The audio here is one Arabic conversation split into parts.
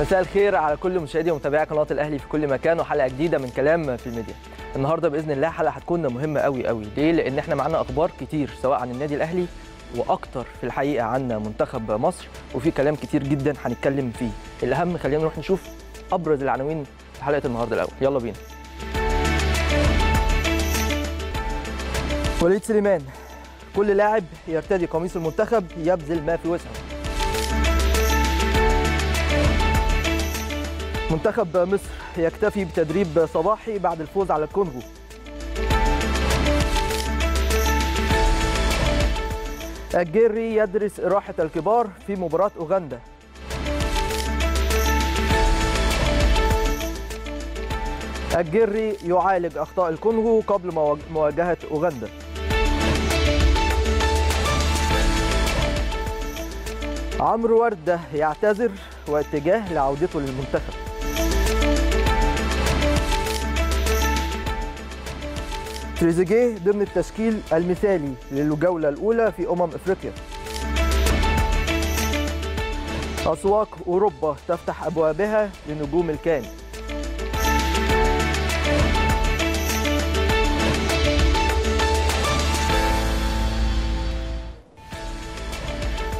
مساء الخير على كل مشاهدي ومتابعي قناه الاهلي في كل مكان، وحلقه جديده من كلام في الميديا. النهارده باذن الله حلقه هتكون مهمه قوي قوي. ليه؟ لان احنا معانا اخبار كتير سواء عن النادي الاهلي واكتر في الحقيقه عن منتخب مصر، وفي كلام كتير جدا هنتكلم فيه. الاهم خلينا نروح نشوف ابرز العناوين في حلقه النهارده الاول، يلا بينا. وليد سليمان: كل لاعب يرتدي قميص المنتخب يبذل ما في وسعه. منتخب مصر يكتفي بتدريب صباحي بعد الفوز على الكونغو. الجيري يدرس راحة الكبار في مباراة أوغندا. الجيري يعالج أخطاء الكونغو قبل مواجهة أوغندا. عمرو وردة يعتذر واتجاه لعودته للمنتخب. تريزيجيه ضمن التشكيل المثالي للجولة الأولى في أفريقيا. أسواق أوروبا تفتح أبوابها لنجوم الكان.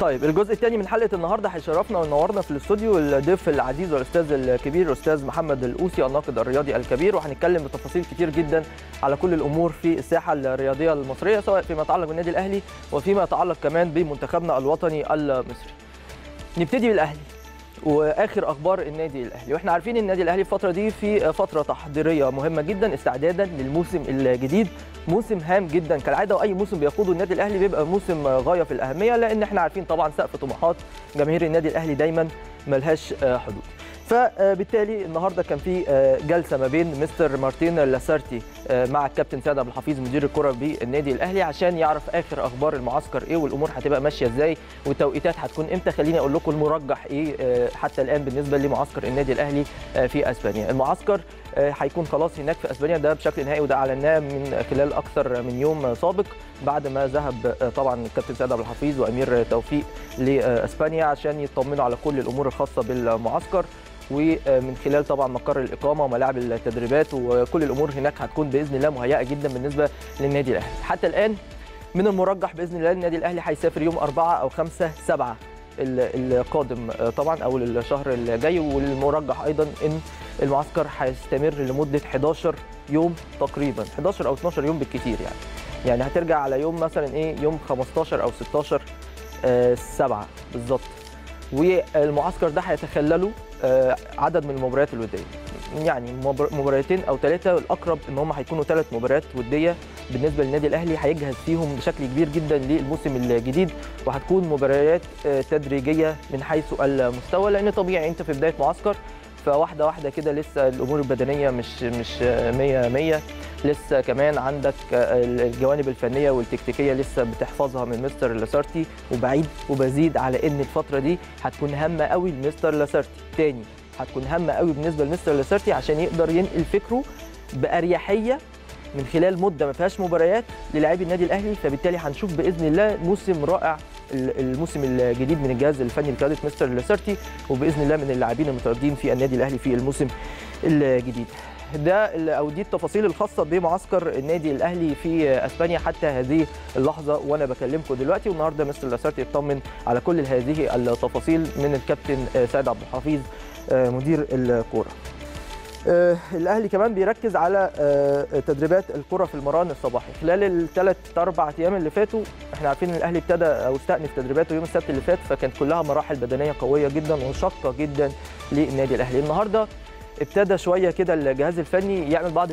طيب، الجزء الثاني من حلقه النهارده هيشرفنا وينورنا في الاستوديو الضيف العزيز والاستاذ الكبير الاستاذ محمد الأوسي، الناقد الرياضي الكبير، وهنتكلم بتفاصيل كتير جدا على كل الامور في الساحه الرياضيه المصريه، سواء فيما يتعلق بالنادي الاهلي وفيما يتعلق كمان بمنتخبنا الوطني المصري. نبتدي بالاهلي واخر اخبار النادي الاهلي، واحنا عارفين النادي الاهلي الفتره دي في فتره تحضيريه مهمه جدا استعدادا للموسم الجديد، موسم هام جدا كالعاده، واي موسم بيقوده النادي الاهلي بيبقى موسم غايه في الاهميه، لان احنا عارفين طبعا سقف طموحات جماهير النادي الاهلي دايما ملهاش حدود. فبالتالي النهارده كان في جلسه ما بين مستر مارتين لاسارتي مع الكابتن سيد عبد الحفيظ مدير الكره بالنادي الاهلي عشان يعرف اخر اخبار المعسكر ايه، والامور هتبقى ماشيه ازاي، والتوقيتات هتكون امتى. خليني اقول لكم المرجح ايه حتى الان بالنسبه لمعسكر النادي الاهلي في اسبانيا. المعسكر هيكون خلاص هناك في اسبانيا ده بشكل نهائي، وده اعلناه من خلال اكثر من يوم سابق بعد ما ذهب طبعا الكابتن سيد عبد الحفيظ وامير توفيق لاسبانيا عشان يطمنوا على كل الامور الخاصه بالمعسكر، ومن خلال طبعا مقر الاقامه وملاعب التدريبات وكل الامور هناك هتكون باذن الله مهيئه جدا بالنسبه للنادي الاهلي. حتى الان من المرجح باذن الله النادي الاهلي هيسافر يوم 4 أو 5/7 القادم طبعا او الشهر الجاي، والمرجح ايضا ان المعسكر هيستمر لمده 11 يوم تقريبا، 11 او 12 يوم بالكثير يعني هترجع على يوم مثلا يوم 15 او 16/7 بالظبط. والمعسكر ده هيتخلله عدد من المباريات الوديه، يعني مباراتين او 3، والاقرب ان هم هيكونوا 3 مباريات وديه بالنسبه للنادي الاهلي هيجهز فيهم بشكل كبير جدا للموسم الجديد، وهتكون مباريات تدريجيه من حيث المستوى، لان طبيعي انت في بدايه معسكر فواحده واحده كده لسه الامور البدنيه مش 100، لسه كمان عندك الجوانب الفنيه والتكتيكيه لسه بتحفظها من مستر لاسارتي، وبعيد وبزيد على ان الفتره دي هتكون هامه قوي لمستر لاسارتي، تاني هتكون هامه قوي بالنسبه لمستر لاسارتي عشان يقدر ينقل فكره باريحيه من خلال مده ما فيهاش مباريات للاعبي النادي الاهلي. فبالتالي هنشوف باذن الله موسم رائع، الموسم الجديد من الجهاز الفني لقياده مستر لاسارتي، وباذن الله من اللاعبين المتواجدين في النادي الاهلي في الموسم الجديد ده. او دي التفاصيل الخاصه بمعسكر النادي الاهلي في اسبانيا حتى هذه اللحظه وانا بكلمكم دلوقتي. والنهارده مستر لاسارتي اطمن على كل هذه التفاصيل من الكابتن سيد عبد الحفيظ مدير الكوره. الاهلي كمان بيركز على تدريبات الكره في المران الصباحي. خلال ال3 4 أيام اللي فاتوا احنا عارفين ان الاهلي ابتدى او استأنف تدريباته يوم السبت اللي فات، فكانت كلها مراحل بدنيه قويه جدا وشاقه جدا للنادي الاهلي. النهارده ابتدى شويه كده الجهاز الفني يعمل بعض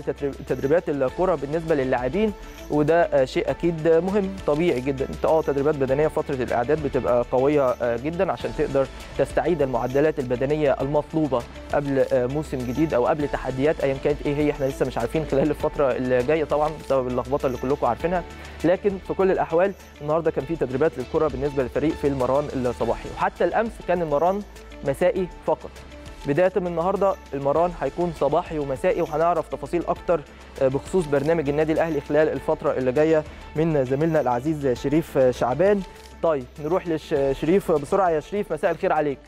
تدريبات الكره بالنسبه للاعبين، وده شيء اكيد مهم طبيعي جدا. انت تدريبات بدنيه فتره الاعداد بتبقى قويه جدا عشان تقدر تستعيد المعدلات البدنيه المطلوبه قبل موسم جديد او قبل تحديات ايا كانت ايه هي، احنا لسه مش عارفين خلال الفتره اللي جايه طبعا بسبب اللخبطه اللي كلكم عارفينها. لكن في كل الاحوال النهارده كان في تدريبات للكره بالنسبه للفريق في المران الصباحي، وحتى الامس كان المران مسائي فقط. بداية من النهارده المران هيكون صباحي ومسائي، وهنعرف تفاصيل اكتر بخصوص برنامج النادي الاهلي خلال الفتره اللي جايه من زميلنا العزيز شريف شعبان. طيب نروح لشريف بسرعه. يا شريف مساء الخير عليك.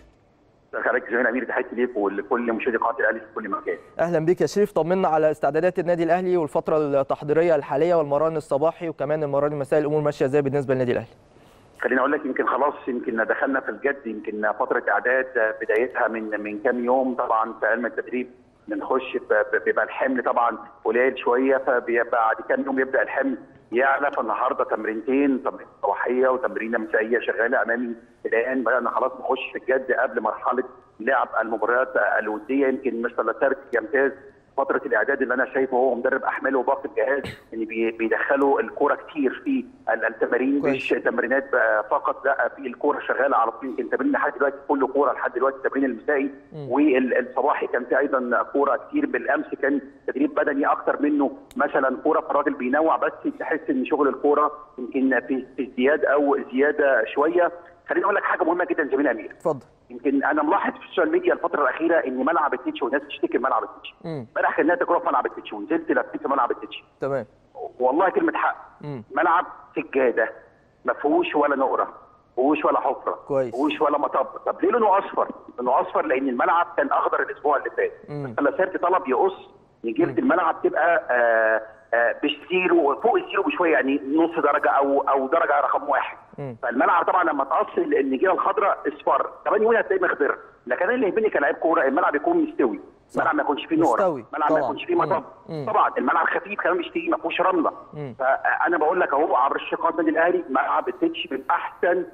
حضرتك زميل امير، تحياتي ليك ولكل مشجعات الاهلي في كل مكان. اهلا بيك يا شريف، طمنا على استعدادات النادي الاهلي والفتره التحضيريه الحاليه والمران الصباحي وكمان المران المسائي، الامور ماشيه ازاي بالنسبه للنادي الاهلي؟ خليني اقول لك يمكن خلاص يمكن دخلنا في الجد، يمكن فتره اعداد بدايتها من كام يوم. طبعا في علم التدريب بنخش بيبقى الحمل طبعا قليل شويه، فبعد كام يوم يبدا الحمل يعلى. فالنهارده تمرينتين، تمرين صباحيه وتمرينه مسائيه شغاله امامي الان. بدانا خلاص نخش في الجد قبل مرحله لعب المباريات الوديه. يمكن مستر لاسارتي يمتاز فتره الاعداد اللي انا شايفه هو مدرب احمال وباقي الجهاز ان بيدخلوا الكوره كتير في التمارين، مش تمرينات فقط، لا في الكوره شغاله على طول. يمكن تمرين لحد دلوقتي كله كوره لحد دلوقتي، التمرين المسائي والصباحي كان في ايضا كوره كتير. بالامس كان تدريب بدني اكتر منه مثلا كوره، فالراجل بينوع بس تحس ان شغل الكوره يمكن في ازدياد او زياده شويه. خليني اقول لك حاجه مهمه جدا يا زميلي امير. اتفضل. يمكن انا ملاحظ في السوشيال ميديا الفتره الاخيره ان ملعب التتش والناس بتشتكي من ملعب التتش. امبارح كان نادي كوره في ملعب التتش ونزلت لفيت في ملعب التتش. تمام. والله كلمه حق. ملعب سجاده ما فيهوش ولا نقره، فيهوش ولا حفره، فيهوش ولا مطب. طب ليه لونه اصفر؟ لونه اصفر لان الملعب كان اخضر الاسبوع اللي فات. فلاسارتي طلب يقص نجيله الملعب تبقى بالزيرو فوق الزيرو بشويه، يعني نص درجه او درجه رقم واحد. فالملعب طبعا لما تقصل النجيله الخضراء اصفر كمان يومين هتلاقيه مخضر. لكن انا اللي يهمني كلاعب كوره الملعب يكون مستوي، الملعب ما يكونش فيه نور، الملعب ما يكونش فيه مطب. طبعا الملعب خفيف كمان مش تقيل، ما فيهوش رمله. فانا بقول لك اهو عبر الشقات النادي الاهلي ملعب التتش من احسن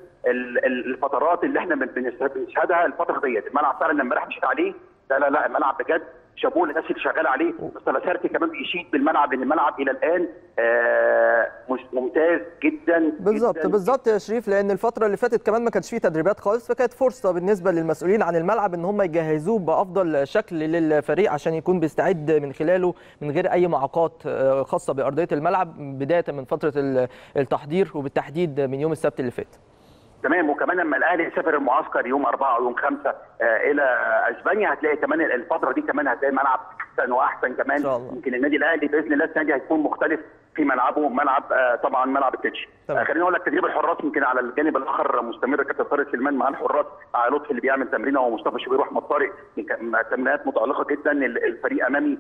الفترات اللي احنا بنشهدها الفتره ديت. الملعب فعلا لما امبارح مشيت عليه لا الملعب بجد شابوه للناس اللي شغاله عليه. مستر لاسارتي كمان بيشيد بالملعب لان الملعب الى الان ممتاز جدا. بالظبط يا شريف، لان الفتره اللي فاتت كمان ما كانش فيه تدريبات خالص، فكانت فرصه بالنسبه للمسؤولين عن الملعب ان هم يجهزوه بافضل شكل للفريق عشان يكون بيستعد من خلاله من غير اي معوقات خاصه بارضيه الملعب بدايه من فتره التحضير وبالتحديد من يوم السبت اللي فات. تمام. وكمان لما الاهلي يسافر المعسكر يوم 4 ويوم 5 الى اسبانيا هتلاقي كمان الفتره دي كمان هتلاقي ملعب احسن واحسن كمان. يمكن النادي الاهلي باذن الله السنه دي هيكون مختلف في ملعبه، ملعب طبعا ملعب التتش. خليني اقول لك تدريب الحراس يمكن على الجانب الاخر مستمر. كابتن طارق سليمان مع الحراس، على لطفي اللي بيعمل تمرينه ومصطفى شوبير واحمد طارق، تمرينات متالقه جدا. الفريق امامي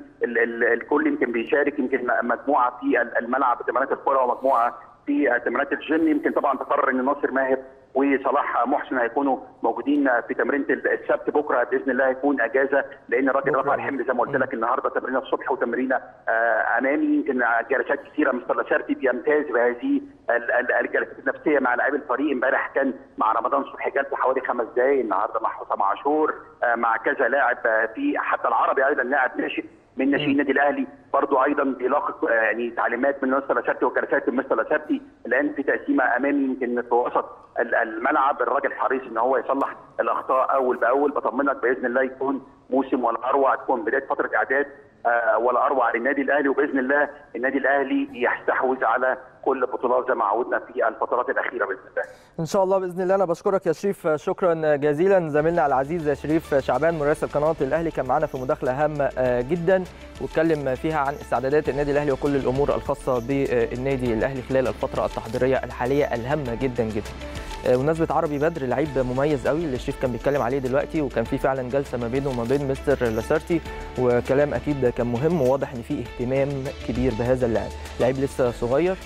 الكل يمكن بيشارك، يمكن مجموعه في الملعب تمرينات الكره ومجموعه في تمرينات الجيم. يمكن طبعا تقرر ان ناصر ماهر وصلاح محسن هيكونوا موجودين في تمرينه السبت. بكره باذن الله هيكون اجازه لان الراجل رفع الحمل زي ما قلت لك النهارده، تمرينه الصبح وتمرينه امامي. يمكن جلسات كثيره مستر لاسارتي بيمتاز بهذه الجلسات النفسيه مع لاعبي الفريق. امبارح كان مع رمضان صبحي جلسه حوالي 5 دقائق، النهارده مع حسام عاشور، مع كذا لاعب في حتى العربي ايضا لاعب ناشئ من ناشئين النادي الاهلي برضه ايضا بيلاقي يعني تعليمات من مستر لاسارتي وجلسات مستر لاسارتي. الان في تقسيمه امامي يمكن في وسط الملعب، الراجل حريص ان هو يصلح الاخطاء اول باول. بطمنك باذن الله يكون موسم ولا اروع، تكون بدايه فتره اعداد ولا اروع للنادي الاهلي، وباذن الله النادي الاهلي يستحوذ على كل البطولات زي ما عودنا في الفترات الاخيره باذن الله. ان شاء الله باذن الله. انا بشكرك يا شريف، شكرا جزيلا. زميلنا العزيز شريف شعبان مراسل قناه الاهلي كان معانا في مداخله هامه جدا واتكلم فيها عن استعدادات النادي الاهلي وكل الامور الخاصه بالنادي الاهلي خلال الفتره التحضيريه الحاليه الهامه جدا جدا. بمناسبه عربي بدر لعيب مميز قوي اللي شريف كان بيتكلم عليه دلوقتي، وكان في فعلا جلسه ما بينه وما بين مستر لاسارتي وكلام اكيد كان مهم، وواضح ان في اهتمام كبير بهذا اللاعب. لعيب لسه صغير،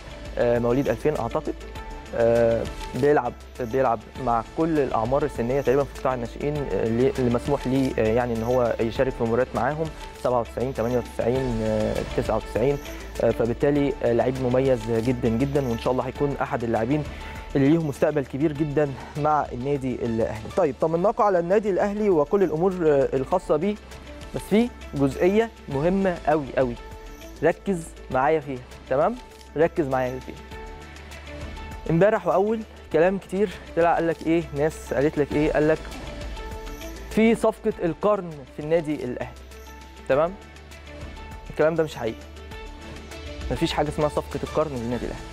مواليد 2000 اعتقد، بيلعب مع كل الاعمار السنيه تقريبا في قطاع الناشئين اللي مسموح ليه يعني ان هو يشارك في مباريات معاهم 97 98 99، فبالتالي لعيب مميز جدا جدا وان شاء الله هيكون احد اللاعبين اللي ليهم مستقبل كبير جدا مع النادي الاهلي. طيب طمناكم على النادي الاهلي وكل الامور الخاصه بيه، بس في جزئيه مهمه قوي قوي ركز معايا فيها، تمام؟ ركز معايا فيها. امبارح واول كلام كتير طلع قال لك ايه، ناس قالت لك ايه، قال لك في صفقه القرن في النادي الاهلي، تمام؟ الكلام ده مش حقيقي. مفيش حاجه اسمها صفقه القرن للنادي الاهلي.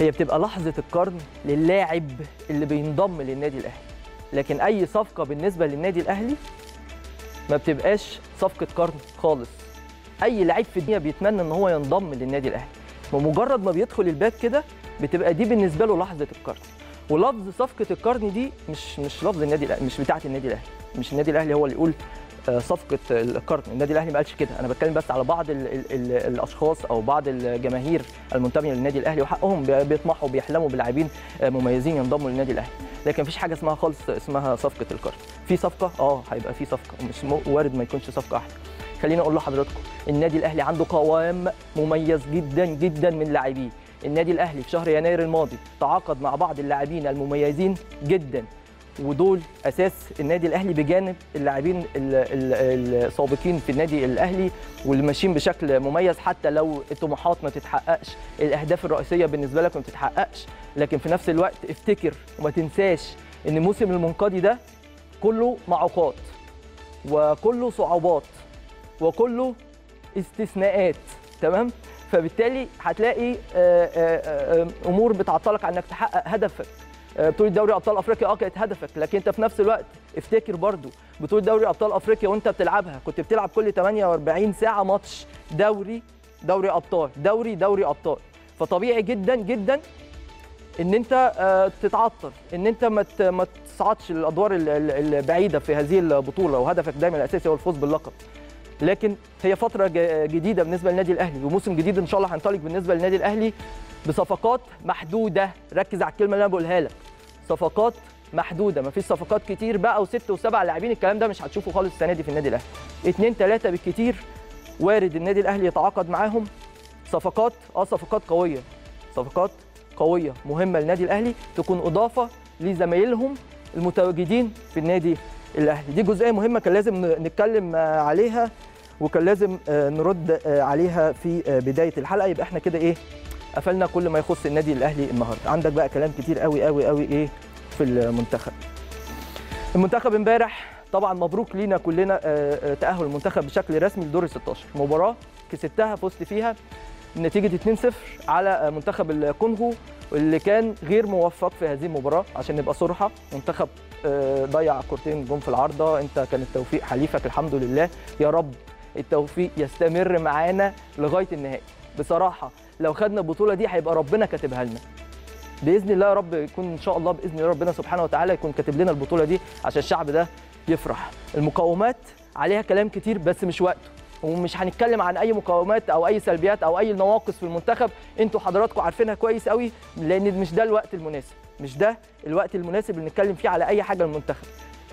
هي بتبقى لحظه القرن للاعب اللي بينضم للنادي الاهلي، لكن اي صفقه بالنسبه للنادي الاهلي ما بتبقاش صفقه قرن خالص. اي لعيب في الدنيا بيتمنى ان هو ينضم للنادي الاهلي، بمجرد ما بيدخل الباب كده بتبقى دي بالنسبه له لحظه القرن. ولفظ صفقه القرن دي مش لفظ النادي، مش بتاعه النادي الاهلي، مش النادي الاهلي هو اللي يقول صفقه القرن، النادي الاهلي ما قالش كده. انا بتكلم بس على بعض الاشخاص او بعض الجماهير المنتميه للنادي الاهلي، وحقهم بيطمحوا بيحلموا بلاعبين مميزين ينضموا للنادي الاهلي، لكن مفيش حاجه اسمها خالص اسمها صفقه القرن. في صفقه هيبقى في صفقه، مش وارد ما يكونش صفقه احلى. خليني اقول لحضراتكم النادي الاهلي عنده قوام مميز جدا جدا من لاعبيه. النادي الاهلي في شهر يناير الماضي تعاقد مع بعض اللاعبين المميزين جدا، ودول اساس النادي الاهلي بجانب اللاعبين السابقين في النادي الاهلي واللي ماشيين بشكل مميز. حتى لو الطموحات ما تتحققش، الاهداف الرئيسيه بالنسبه لك ما بتتحققش، لكن في نفس الوقت افتكر وما تنساش ان الموسم المنقضي ده كله معوقات وكله صعوبات وكله استثناءات، تمام؟ فبالتالي هتلاقي امور بتعطلك عن انك تحقق هدفك. بطولة دوري ابطال افريقيا كانت هدفك، لكن انت في نفس الوقت افتكر برضو بطولة دوري ابطال افريقيا وانت بتلعبها كنت بتلعب كل 48 ساعة ماتش دوري ابطال، فطبيعي جدا جدا ان انت تتعطل، ان انت ما تصعدش الادوار البعيدة في هذه البطولة، وهدفك دايما الاساسي هو الفوز باللقب. لكن هي فترة جديدة بالنسبة للنادي الأهلي، وموسم جديد إن شاء الله هنطلق بالنسبة للنادي الأهلي بصفقات محدودة. ركز على الكلمة اللي أنا بقولها لك، صفقات محدودة، مفيش صفقات كتير بقى و6 و7 لاعبين، الكلام ده مش هتشوفه خالص السنة دي في النادي الأهلي. 2 3 بالكتير وارد النادي الأهلي يتعاقد معاهم. صفقات صفقات قوية، صفقات قوية مهمة للنادي الأهلي، تكون إضافة لزمايلهم المتواجدين في النادي الأهلي. دي جزئية مهمة كان لازم نتكلم عليها وكان لازم نرد عليها في بداية الحلقة. يبقى احنا كده قفلنا كل ما يخص النادي الأهلي النهارده. عندك بقى كلام كتير قوي قوي قوي في المنتخب امبارح. طبعا مبروك لينا كلنا تأهل المنتخب بشكل رسمي لدور 16. مباراة كسبتها، فزت فيها نتيجة 2-0 على منتخب الكونغو اللي كان غير موفق في هذه المباراة، عشان نبقى صراحة. منتخب ضيع كورتين جم في العارضة، انت كان التوفيق حليفك الحمد لله، يا رب التوفيق يستمر معانا لغايه النهائي. بصراحه لو خدنا البطوله دي هيبقى ربنا كاتبها لنا باذن الله، يا رب يكون ان شاء الله باذن الله ربنا سبحانه وتعالى يكون كاتب لنا البطوله دي عشان الشعب ده يفرح. المقاومات عليها كلام كتير بس مش وقته، ومش هنتكلم عن اي مقاومات او اي سلبيات او اي نواقص في المنتخب، انتوا حضراتكم عارفينها كويس قوي، لان مش ده الوقت المناسب، مش ده الوقت المناسب اللي نتكلم فيه على اي حاجه للمنتخب.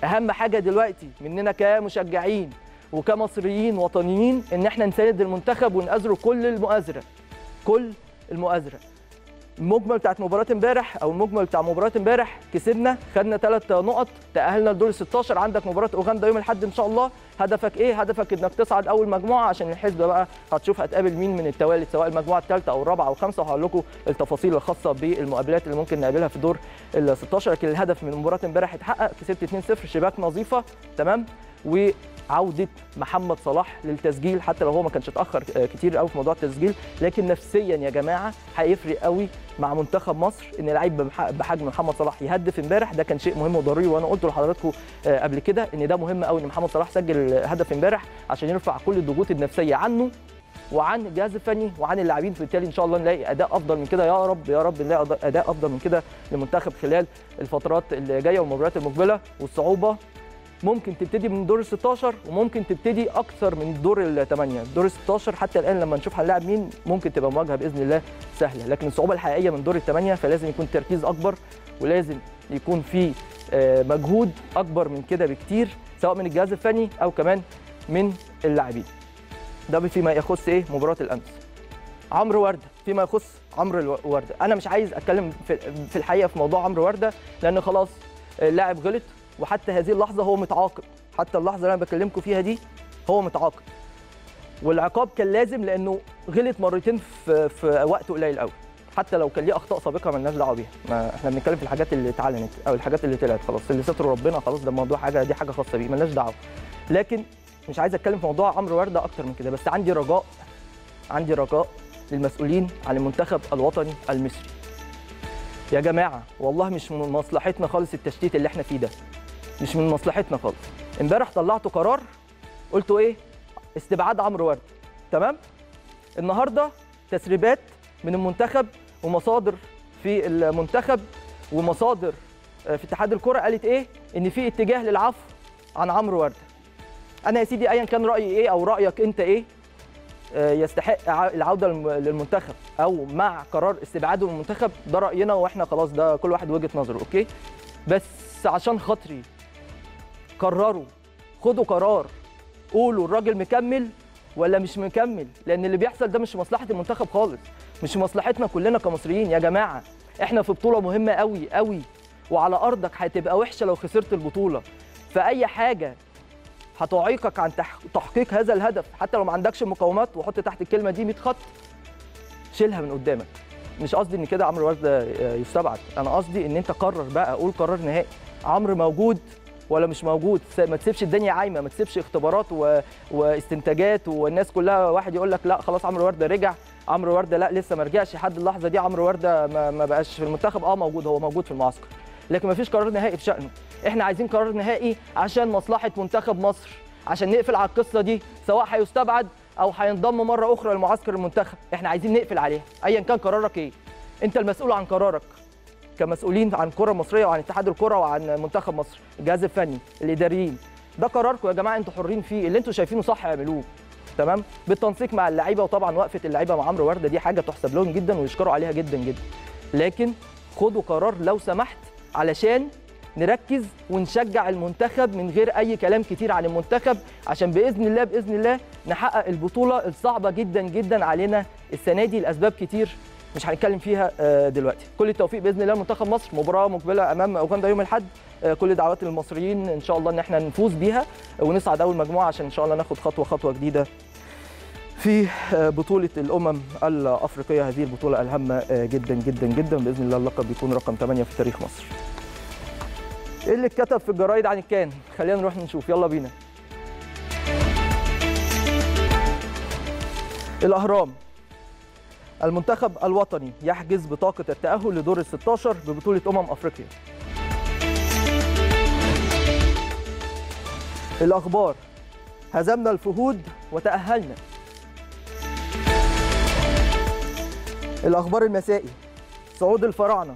اهم حاجه دلوقتي مننا كمشجعين وكمصريين وطنيين ان احنا نساند المنتخب ونأزره كل المؤازره. المجمل بتاعت مباراه امبارح او المجمل بتاع مباراه امبارح، كسبنا خدنا 3 نقط تأهلنا لدور 16. عندك مباراه اوغندا يوم الاحد ان شاء الله. هدفك هدفك انك تصعد اول مجموعه، عشان الحسبه بقى هتشوف هتقابل مين من التوالي، سواء المجموعه الثالثه او الرابعه او الخامسه، وهقول لكم التفاصيل الخاصه بالمقابلات اللي ممكن نقابلها في دور ال 16. لكن الهدف من مباراه امبارح اتحقق، كسبت 2-0، شباك نظيفه تمام، و عودة محمد صلاح للتسجيل، حتى لو هو ما كانش اتأخر كتير قوي في موضوع التسجيل، لكن نفسيا يا جماعة هيفرق قوي مع منتخب مصر ان لعيب بحجم محمد صلاح يهدف امبارح. ده كان شيء مهم وضروري، وانا قلت لحضراتكم قبل كده ان ده مهم قوي ان محمد صلاح سجل هدف امبارح عشان يرفع كل الضغوط النفسية عنه وعن الجهاز الفني وعن اللاعبين، فبالتالي ان شاء الله نلاقي اداء افضل من كده، يا رب يا رب نلاقي اداء افضل من كده للمنتخب خلال الفترات اللي جايه والمباريات المقبله. والصعوبه ممكن تبتدي من دور 16 وممكن تبتدي اكثر من دور 8. دور 16 حتى الان لما نشوف هنلاعب مين ممكن تبقى مواجهه باذن الله سهله، لكن الصعوبه الحقيقيه من دور 8، فلازم يكون تركيز اكبر ولازم يكون في مجهود اكبر من كده بكتير، سواء من الجهاز الفني او كمان من اللاعبين. ده فيما يخص مباراه الامس. عمرو ورده، فيما يخص عمرو ورده، انا مش عايز اتكلم في الحقيقه في موضوع عمرو ورده، لان خلاص اللاعب غلط، وحتى هذه اللحظة هو متعاقب، حتى اللحظة اللي أنا بكلمكم فيها دي هو متعاقب، والعقاب كان لازم لأنه غلط مرتين في وقت قليل قوي، حتى لو كان ليه أخطاء سابقة مالناش دعوة بيها، ما احنا بنتكلم في الحاجات اللي اتعلنت أو الحاجات اللي طلعت، خلاص اللي ستر ربنا خلاص، ده موضوع حاجة خاصة بيه مالناش دعوة. لكن مش عايز أتكلم في موضوع عمرو وردة أكتر من كده، بس عندي رجاء للمسؤولين عن المنتخب الوطني المصري. يا جماعة والله مش من مصلحتنا خالص التشتيت اللي احنا فيه ده، مش من مصلحتنا خالص. امبارح طلعتوا قرار قلتوا استبعاد عمرو ورده، تمام؟ النهارده تسريبات من المنتخب ومصادر في المنتخب ومصادر في اتحاد الكره قالت ايه؟ ان في اتجاه للعفو عن عمرو ورده. انا يا سيدي ايا كان رايي ايه او رايك انت ايه، يستحق العوده للمنتخب او مع قرار استبعاده من المنتخب، ده راينا واحنا خلاص، ده كل واحد وجهه نظره، اوكي؟ بس عشان خاطري قرروا، خدوا قرار، قولوا الراجل مكمل ولا مش مكمل، لان اللي بيحصل ده مش مصلحه المنتخب خالص، مش مصلحتنا كلنا كمصريين. يا جماعه احنا في بطوله مهمه قوي قوي، وعلى ارضك هتبقى وحشه لو خسرت البطوله، فاي حاجه هتعيقك عن تحقيق هذا الهدف حتى لو ما عندكش مقاومات، وحط تحت الكلمه دي 100 خط شيلها من قدامك. مش قصدي ان كده عمرو وردة يستبعد، انا قصدي ان انت قرر بقى، قول قرار نهائي، عمرو موجود ولا مش موجود. ما تسيبش الدنيا عايمه، ما تسيبش اختبارات واستنتاجات والناس كلها واحد يقول لك لا خلاص عمرو وردة رجع، عمرو وردة لا لسه ما رجعش، لحد اللحظه دي عمرو وردة ما بقاش في المنتخب. اه موجود، هو موجود في المعسكر، لكن ما فيش قرار نهائي في شأنه. احنا عايزين قرار نهائي عشان مصلحه منتخب مصر، عشان نقفل على القصه دي، سواء هيستبعد او هينضم مره اخرى لمعسكر المنتخب، احنا عايزين نقفل عليها. ايا كان قرارك ايه، انت المسؤول عن قرارك كمسؤولين عن كره مصريه وعن اتحاد الكره وعن منتخب مصر، الجهاز الفني، الاداريين. ده قراركم يا جماعه، انتوا حرين فيه، اللي انتوا شايفينه صح اعملوه، تمام؟ بالتنسيق مع اللعيبه، وطبعا وقفه اللعيبه مع عمرو ورده دي حاجه تحسب لهم جدا ويشكروا عليها جدا جدا، لكن خدوا قرار لو سمحت، علشان نركز ونشجع المنتخب من غير اي كلام كتير عن المنتخب، عشان باذن الله باذن الله نحقق البطوله الصعبه جدا جدا علينا السنه دي لاسباب كتير مش هنتكلم فيها دلوقتي. كل التوفيق باذن الله لمنتخب مصر، مباراه مقبله امام اوغندا يوم الاحد، كل دعوات المصريين ان شاء الله ان احنا نفوز بيها ونصعد اول مجموعه، عشان ان شاء الله ناخد خطوه خطوه جديده في بطولة الأمم الأفريقية، هذه البطولة الهامة جدا جدا جدا بإذن الله. اللقب بيكون رقم 8 في تاريخ مصر. إيه اللي اتكتب في الجرايد عن الكان؟ خلينا نروح نشوف، يلا بينا. الأهرام، المنتخب الوطني يحجز بطاقة التأهل لدور ال 16 ببطولة أفريقيا. الأخبار، هزمنا الفهود وتأهلنا. الأخبار المسائي، صعود الفراعنة،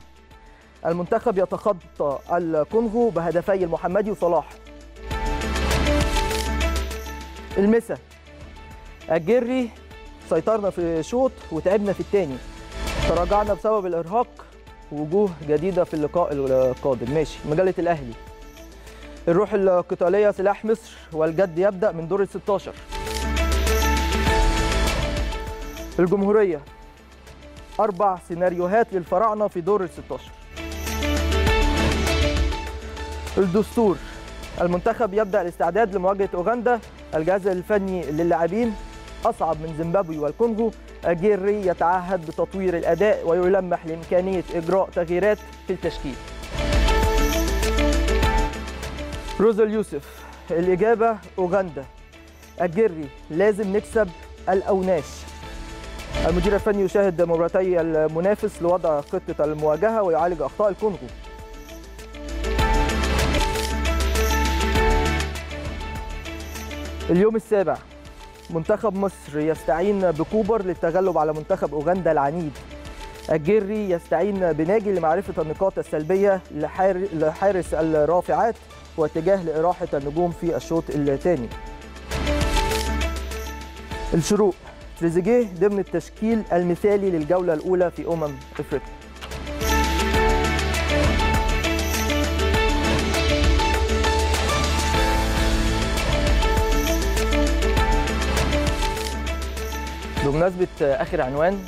المنتخب يتخطى الكونغو بهدفي المحمدي وصلاح. المساء، الجري سيطرنا في شوط وتعبنا في الثاني، تراجعنا بسبب الإرهاق، وجوه جديدة في اللقاء القادم. ماشي. مجلة الأهلي، الروح القتالية سلاح مصر والجد يبدأ من دور ال 16. الجمهورية، 4 سيناريوهات للفراعنة في دور ال 16. الدستور، المنتخب يبدأ الاستعداد لمواجهة أوغندا، الجهاز الفني للاعبين أصعب من زيمبابوي والكونغو، أجيري يتعهد بتطوير الأداء ويلمح لإمكانية إجراء تغييرات في التشكيل. روزل يوسف، الإجابة أوغندا، أجيري لازم نكسب الأوناش. المدير الفني يشاهد مباراتي المنافس لوضع خطة المواجهة ويعالج أخطاء الكونغو. اليوم السابع، منتخب مصر يستعين بكوبر للتغلب على منتخب أوغندا العنيد، الجيري يستعين بناجي لمعرفة النقاط السلبية لحارس الرافعات واتجاه لإراحة النجوم في الشوط الثاني. الشروق، تريزيجيه ضمن التشكيل المثالي للجولة الأولى في أفريقيا. بمناسبة آخر عنوان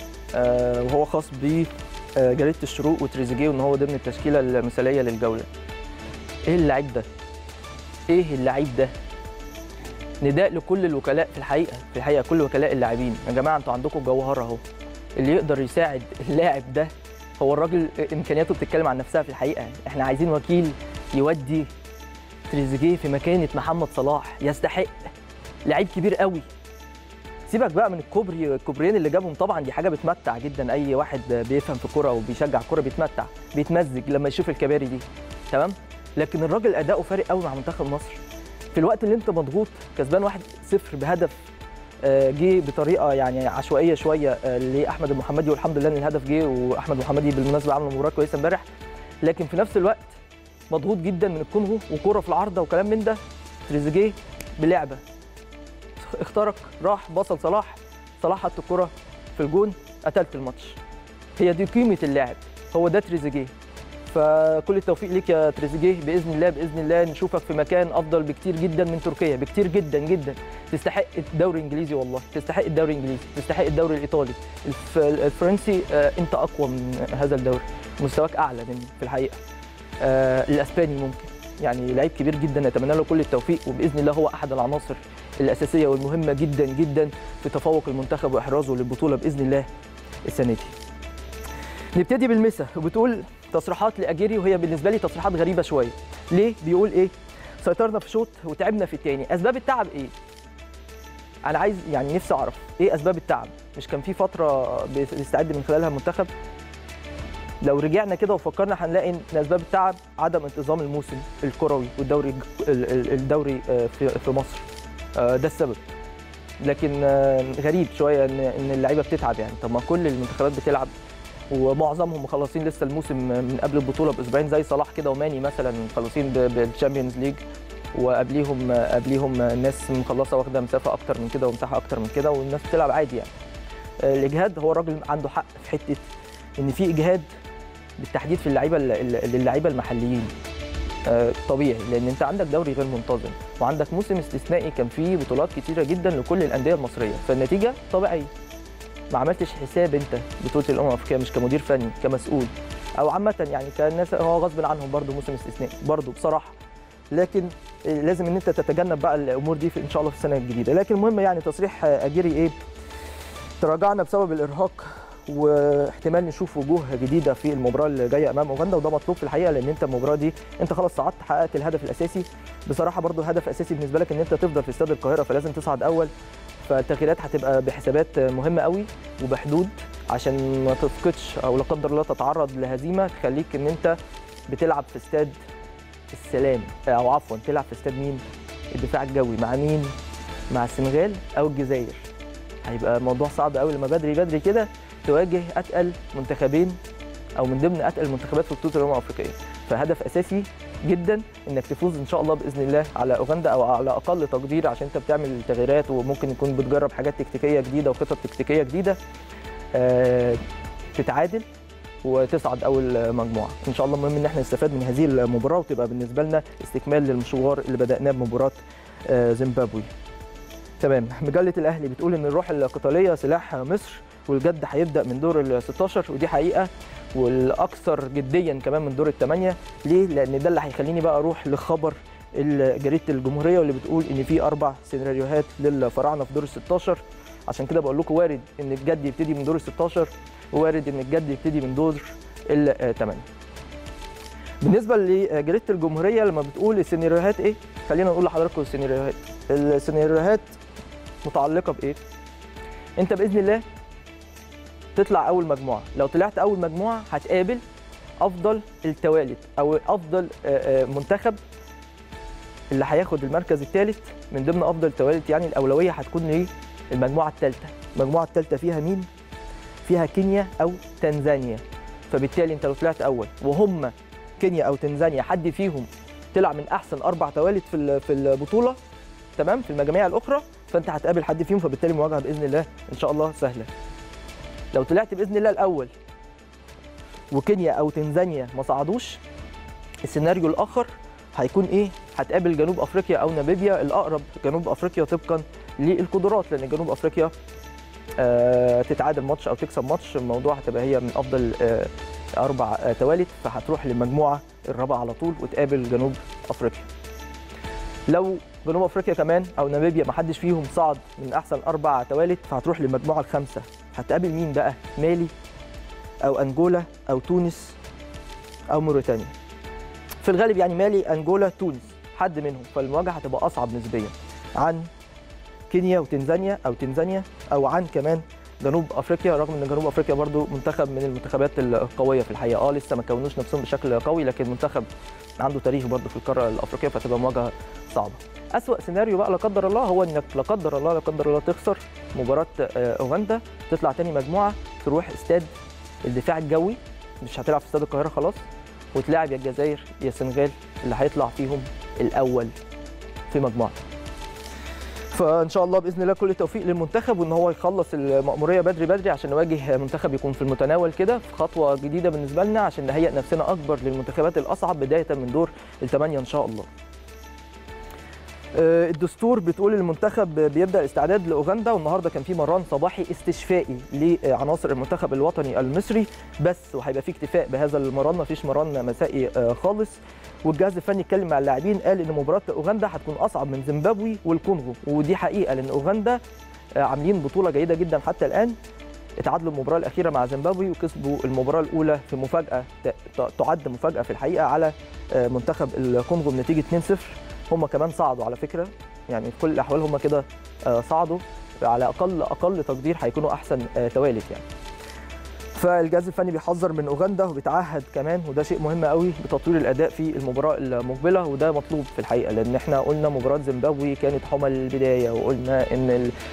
وهو خاص بجريدة الشروق وتريزيجيه وإن هو ضمن التشكيلة المثالية للجولة. إيه اللعيب ده؟ إيه اللعيب ده؟ نداء لكل الوكلاء في الحقيقه، كل وكلاء اللاعبين، يا جماعه انتوا عندكم الجوهره اهو، اللي يقدر يساعد اللاعب ده هو الراجل، امكانياته بتتكلم عن نفسها في الحقيقه. احنا عايزين وكيل يودي تريزيجيه في مكانه محمد صلاح، يستحق، لعيب كبير قوي. سيبك بقى من الكوبريين اللي جابهم، طبعا دي حاجه بتمتع جدا، اي واحد بيفهم في كرة وبيشجع كرة بيتمتع، بيتمزج لما يشوف الكباري دي، تمام؟ لكن الراجل اداؤه فارق قوي مع منتخب مصر. في الوقت اللي انت مضغوط كسبان 1-0 بهدف جه بطريقه يعني عشوائيه شويه لاحمد المحمدي، والحمد لله ان الهدف جه، واحمد المحمدي بالمناسبه عمل مباراه كويسه امبارح، لكن في نفس الوقت مضغوط جدا من الكونغو وكرة في العارضة وكلام من ده. تريزيجيه بلعبة اخترق، راح بصل صلاح، صلاح حط الكرة في الجون، قتلت الماتش. هي دي قيمة اللاعب، هو ده تريزيجيه. فكل التوفيق ليك يا تريزيجيه، باذن الله باذن الله نشوفك في مكان افضل بكتير جدا من تركيا، بكتير جدا جدا. تستحق الدوري الانجليزي والله، تستحق الدوري الانجليزي، تستحق الدوري الايطالي، الفرنسي. انت اقوى من هذا الدوري، مستواك اعلى مني في الحقيقه. الاسباني ممكن، يعني لعيب كبير جدا، اتمنى له كل التوفيق، وباذن الله هو احد العناصر الاساسيه والمهمه جدا جدا في تفوق المنتخب واحرازه للبطوله باذن الله السنه دي. نبتدي بالمسا، وبتقول تصريحات لأجيري، وهي بالنسبه لي تصريحات غريبه شويه. ليه بيقول ايه؟ سيطرنا في شوط وتعبنا في الثاني، اسباب التعب ايه؟ انا عايز يعني نفسي اعرف ايه اسباب التعب. مش كان في فتره بيستعد من خلالها المنتخب؟ لو رجعنا كده وفكرنا هنلاقي ان اسباب التعب عدم انتظام الموسم الكروي والدوري الدوري في مصر، ده السبب. لكن غريب شويه ان اللعيبه بتتعب يعني. طب ما كل المنتخبات بتلعب ومعظمهم مخلصين لسه الموسم من قبل البطوله باسبوعين، زي صلاح كده وماني مثلا مخلصين بالتشامبيونز ليج، وقبليهم الناس مخلصه واخده مسافه اكتر من كده ومساحه اكتر من كده، والناس بتلعب عادي يعني. الاجهاد، هو الراجل عنده حق في حته ان في اجهاد بالتحديد في اللعيبه المحليين. طبيعي، لان انت عندك دوري غير منتظم وعندك موسم استثنائي كان فيه بطولات كتيره جدا لكل الانديه المصريه، فالنتيجه طبيعيه. ما عملتش حساب انت بطوله الامم الافريقيه، مش كمدير فني، كمسؤول، او عامه يعني كناس، هو غصب عنهم برده موسم استثنائي برده بصراحه. لكن لازم ان انت تتجنب بقى الامور دي ان شاء الله في السنه الجديده. لكن المهم يعني تصريح اجيري ايه؟ تراجعنا بسبب الارهاق واحتمال نشوف وجوه جديده في المباراه اللي جايه امام اوغندا، وده مطلوب في الحقيقه، لان انت المباراه دي انت خلاص صعدت، حققت الهدف الاساسي. بصراحه برده هدف اساسي بالنسبه لك ان انت تفضل في استاد القاهره، فلازم تصعد اول. فالتغييرات هتبقى بحسابات مهمه قوي وبحدود، عشان ما تفقدش او لا قدر الله تتعرض لهزيمه تخليك ان انت بتلعب في استاد السلام، او عفوا تلعب في استاد مين؟ الدفاع الجوي. مع مين؟ مع السنغال او الجزائر. هيبقى الموضوع صعب قوي لما بدري بدري كده تواجه اتقل منتخبين، او من ضمن اتقل المنتخبات في بطوله الامم الافريقيه. فهدف اساسي جدا انك تفوز ان شاء الله باذن الله على اوغندا، او على اقل تقدير، عشان انت بتعمل تغييرات وممكن يكون بتجرب حاجات تكتيكيه جديده وخطط تكتيكيه جديده. تتعادل وتصعد اول مجموعه ان شاء الله. المهم ان احنا نستفاد من هذه المباراه، وتبقى بالنسبه لنا استكمال للمشوار اللي بدأناه بمباراه زيمبابوي. تمام. مجله الاهلي بتقول ان الروح القتاليه سلاح مصر، والجد هيبدا من دور ال 16، ودي حقيقه، والاكثر جديا كمان من دور الثمانيه. ليه؟ لان ده اللي هيخليني بقى اروح لخبر جريده الجمهوريه، واللي بتقول ان في 4 سيناريوهات للفراعنه في دور ال 16. عشان كده بقول لكم وارد ان الجد يبتدي من دور ال 16، وارد ان الجد يبتدي من دور ال 8. بالنسبه لجريده الجمهوريه لما بتقول السيناريوهات ايه، خلينا نقول لحضراتكم السيناريوهات. السيناريوهات متعلقه بايه؟ انت باذن الله تطلع اول مجموعه. لو طلعت اول مجموعه هتقابل افضل التوالت، او افضل منتخب اللي هياخد المركز الثالث من ضمن افضل التوالت، يعني الاولويه هتكون للمجموعه الثالثه. المجموعه الثالثه فيها مين؟ فيها كينيا او تنزانيا. فبالتالي انت لو طلعت اول وهم كينيا او تنزانيا، حد فيهم طلع من احسن 4 توالت في البطوله، تمام، في المجاميع الاخرى، فانت هتقابل حد فيهم، فبالتالي المواجهه باذن الله ان شاء الله سهله. لو طلعت باذن الله الاول وكينيا او تنزانيا ما صعدوش، السيناريو الاخر هيكون ايه؟ هتقابل جنوب افريقيا او ناميبيا، الاقرب جنوب افريقيا طبقا للقدرات، لان جنوب افريقيا تتعادل ماتش او تكسب ماتش، الموضوع هتبقى هي من افضل 4 توالت، فهتروح للمجموعه الرابعه على طول وتقابل جنوب افريقيا. لو جنوب افريقيا كمان او ناميبيا ما حدش فيهم صعد من احسن 4 توالت، فهتروح للمجموعه الخامسه. هتقابل مين بقى؟ مالي او انجولا او تونس او موريتانيا. في الغالب يعني مالي، انجولا، تونس، حد منهم، فالمواجهه هتبقى اصعب نسبيا عن كينيا وتنزانيا او تنزانيا، او عن كمان جنوب افريقيا، رغم ان جنوب افريقيا برضو منتخب من المنتخبات القويه في الحقيقه. لسه ما كونوش نفسهم بشكل قوي، لكن منتخب عنده تاريخ برضو في القاره الافريقيه، فتبقى مواجهه صعبه. أسوأ سيناريو بقى لا قدر الله هو انك لا قدر الله تخسر مباراه اوغندا، تطلع تاني مجموعه، تروح استاد الدفاع الجوي، مش هتلعب في استاد القاهره خلاص، وتلاعب يا الجزائر يا السنغال اللي هيطلع فيهم الاول في مجموعته. فان شاء الله باذن الله كل التوفيق للمنتخب وان هو يخلص المأموريه بدري بدري عشان نواجه منتخب يكون في المتناول كده، في خطوه جديده بالنسبه لنا عشان نهيئ نفسنا اكبر للمنتخبات الاصعب بدايه من دور الثمانيه ان شاء الله. الدستور بتقول المنتخب بيبدا الاستعداد لاوغندا، والنهارده كان في مران صباحي استشفائي لعناصر المنتخب الوطني المصري بس، وهيبقى في اكتفاء بهذا المران، مفيش مران مسائي خالص. والجهاز الفني اتكلم مع اللاعبين قال ان مباراه اوغندا هتكون اصعب من زيمبابوي والكونغو، ودي حقيقه لان اوغندا عاملين بطوله جيده جدا حتى الان، اتعادلوا المباراه الاخيره مع زيمبابوي وكسبوا المباراه الاولى في مفاجاه تعد مفاجاه في الحقيقه على منتخب الكونغو بنتيجه 2-0. هم كمان صعدوا على فكره، يعني في كل الاحوال هم كده صعدوا، على اقل تقدير هيكونوا احسن توالت يعني. فالجهاز الفني بيحذر من اوغندا وبيتعهد كمان، وده شيء مهم قوي، بتطوير الاداء في المباراه المقبله، وده مطلوب في الحقيقه لان احنا قلنا مباراه زيمبابوي كانت حمل البدايه، وقلنا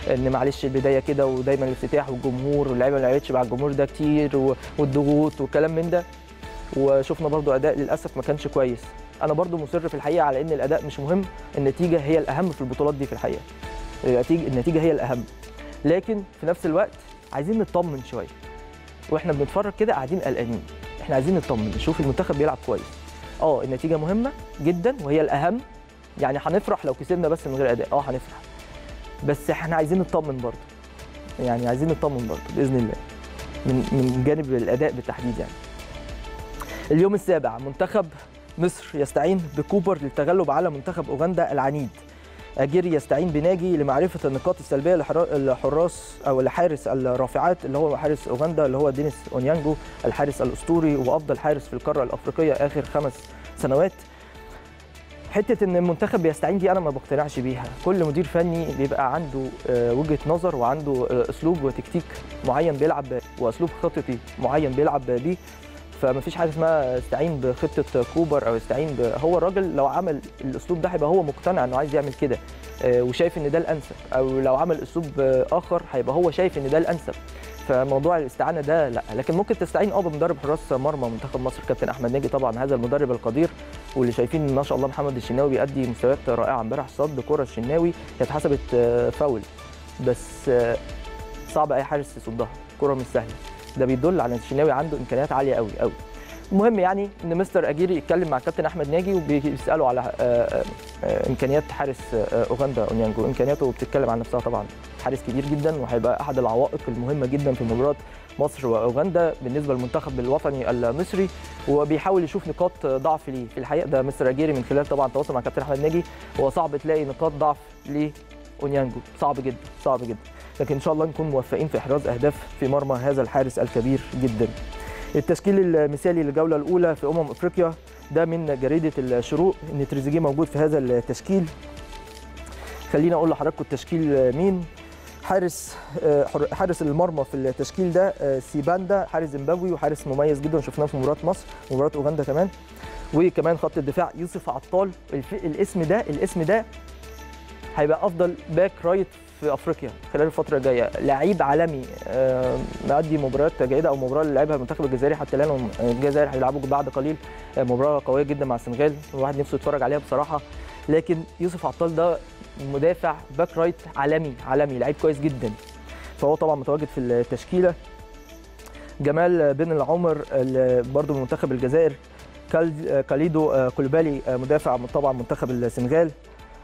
ان معلش البدايه كده ودايما الافتتاح والجمهور واللعيبه ما لعبتش مع الجمهور ده كتير والضغوط والكلام من ده، وشفنا برضو اداء للاسف ما كانش كويس. انا برضو مصر في الحقيقه على ان الاداء مش مهم، النتيجه هي الاهم في البطولات دي في الحقيقه، النتيجه هي الاهم، لكن في نفس الوقت عايزين نطمن شويه واحنا بنتفرج كده قاعدين قلقانين، احنا عايزين نطمن نشوف المنتخب بيلعب كويس. النتيجه مهمه جدا وهي الاهم، يعني هنفرح لو كسبنا بس من غير اداء، هنفرح، بس احنا عايزين نطمن برضو، يعني عايزين نطمن برضو باذن الله من جانب الاداء بالتحديد. يعني اليوم السابع منتخب مصر يستعين بكوبر للتغلب على منتخب أوغندا العنيد. أجيري يستعين بناجي لمعرفة النقاط السلبية لحراس أو لحارس الرافعات اللي هو حارس أوغندا اللي هو دينيس أونيانجو، الحارس الأسطوري وأفضل حارس في القارة الأفريقية آخر 5 سنوات. حتة إن المنتخب بيستعين دي أنا ما بقتنعش بيها، كل مدير فني بيبقى عنده وجهة نظر وعنده أسلوب وتكتيك معين بيلعب وأسلوب خططي معين بيلعب بيه، فما فيش حاجه اسمها استعين بخطه كوبر او استعين هو الراجل لو عمل الاسلوب ده هيبقى هو مقتنع انه عايز يعمل كده وشايف ان ده الانسب، او لو عمل اسلوب اخر هيبقى هو شايف ان ده الانسب. فموضوع الاستعانه ده لا، لكن ممكن تستعين بمدرب حراس مرمى منتخب مصر كابتن احمد ناجي طبعا، هذا المدرب القدير واللي شايفين ما شاء الله محمد الشناوي بيأدي مستويات رائعه، امبارح صد كره الشناوي اتحسبت فاول بس صعب اي حارس يصدها، كره مش سهله، ده بيدل على ان الشناوي عنده امكانيات عاليه قوي قوي. المهم يعني ان مستر اجيري يتكلم مع الكابتن احمد ناجي وبيساله على امكانيات حارس اوغندا اونيانجو، امكانياته بتتكلم عن نفسها طبعا، حارس كبير جدا وهيبقى احد العوائق المهمه جدا في مباراه مصر واوغندا بالنسبه للمنتخب الوطني المصري، وبيحاول يشوف نقاط ضعف ليه في الحقيقه. ده مستر اجيري من خلال طبعا تواصل مع الكابتن احمد ناجي، هو صعب تلاقي نقاط ضعف ليه اونيانجو، صعب جدا صعب جدا، لكن ان شاء الله نكون موفقين في احراز اهداف في مرمى هذا الحارس الكبير جدا. التشكيل المثالي للجوله الاولى في افريقيا ده من جريده الشروق، ان تريزيجيه موجود في هذا التشكيل. خلينا اقول لحضراتكم التشكيل مين. حارس المرمى في التشكيل ده سيباندا، حارس زيمبابوي وحارس مميز جدا شفناه في مباراه مصر ومباراه اوغندا كمان. وكمان خط الدفاع يوسف عطال، الاسم ده هيبقى افضل باك رايت في افريقيا خلال الفتره الجايه، لعيب عالمي مأدي مباريات جيده، او مباراه اللي لعبها المنتخب الجزائري حتى الان، الجزائر هيلعبوا بعد قليل مباراه قويه جدا مع السنغال، الواحد نفسه يتفرج عليها بصراحه. لكن يوسف عطال ده مدافع باك رايت عالمي، لعيب كويس جدا، فهو طبعا متواجد في التشكيله. جمال بن العمر برضه من منتخب الجزائر، كاليدو كوليبالي مدافع طبعا منتخب السنغال،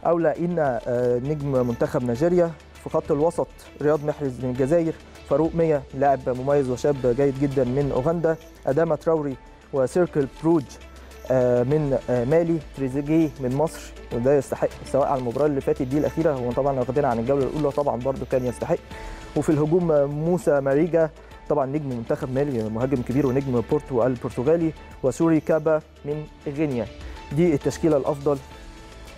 أولا إن نجم منتخب نيجيريا. في خط الوسط رياض محرز من الجزائر، فاروق ميا لاعب مميز وشاب جيد جدا من أوغندا، أداما تراوري وسيركل برودج من مالي، تريزيجيه من مصر وده يستحق سواء على المباراة اللي فاتت دي الأخيرة، هو طبعا واخدينها عن الجولة الأولى طبعا برضو كان يستحق. وفي الهجوم موسى ماريجا طبعا نجم منتخب مالي مهاجم كبير ونجم بورتو البرتغالي، وسوري كابا من غينيا. دي التشكيلة الأفضل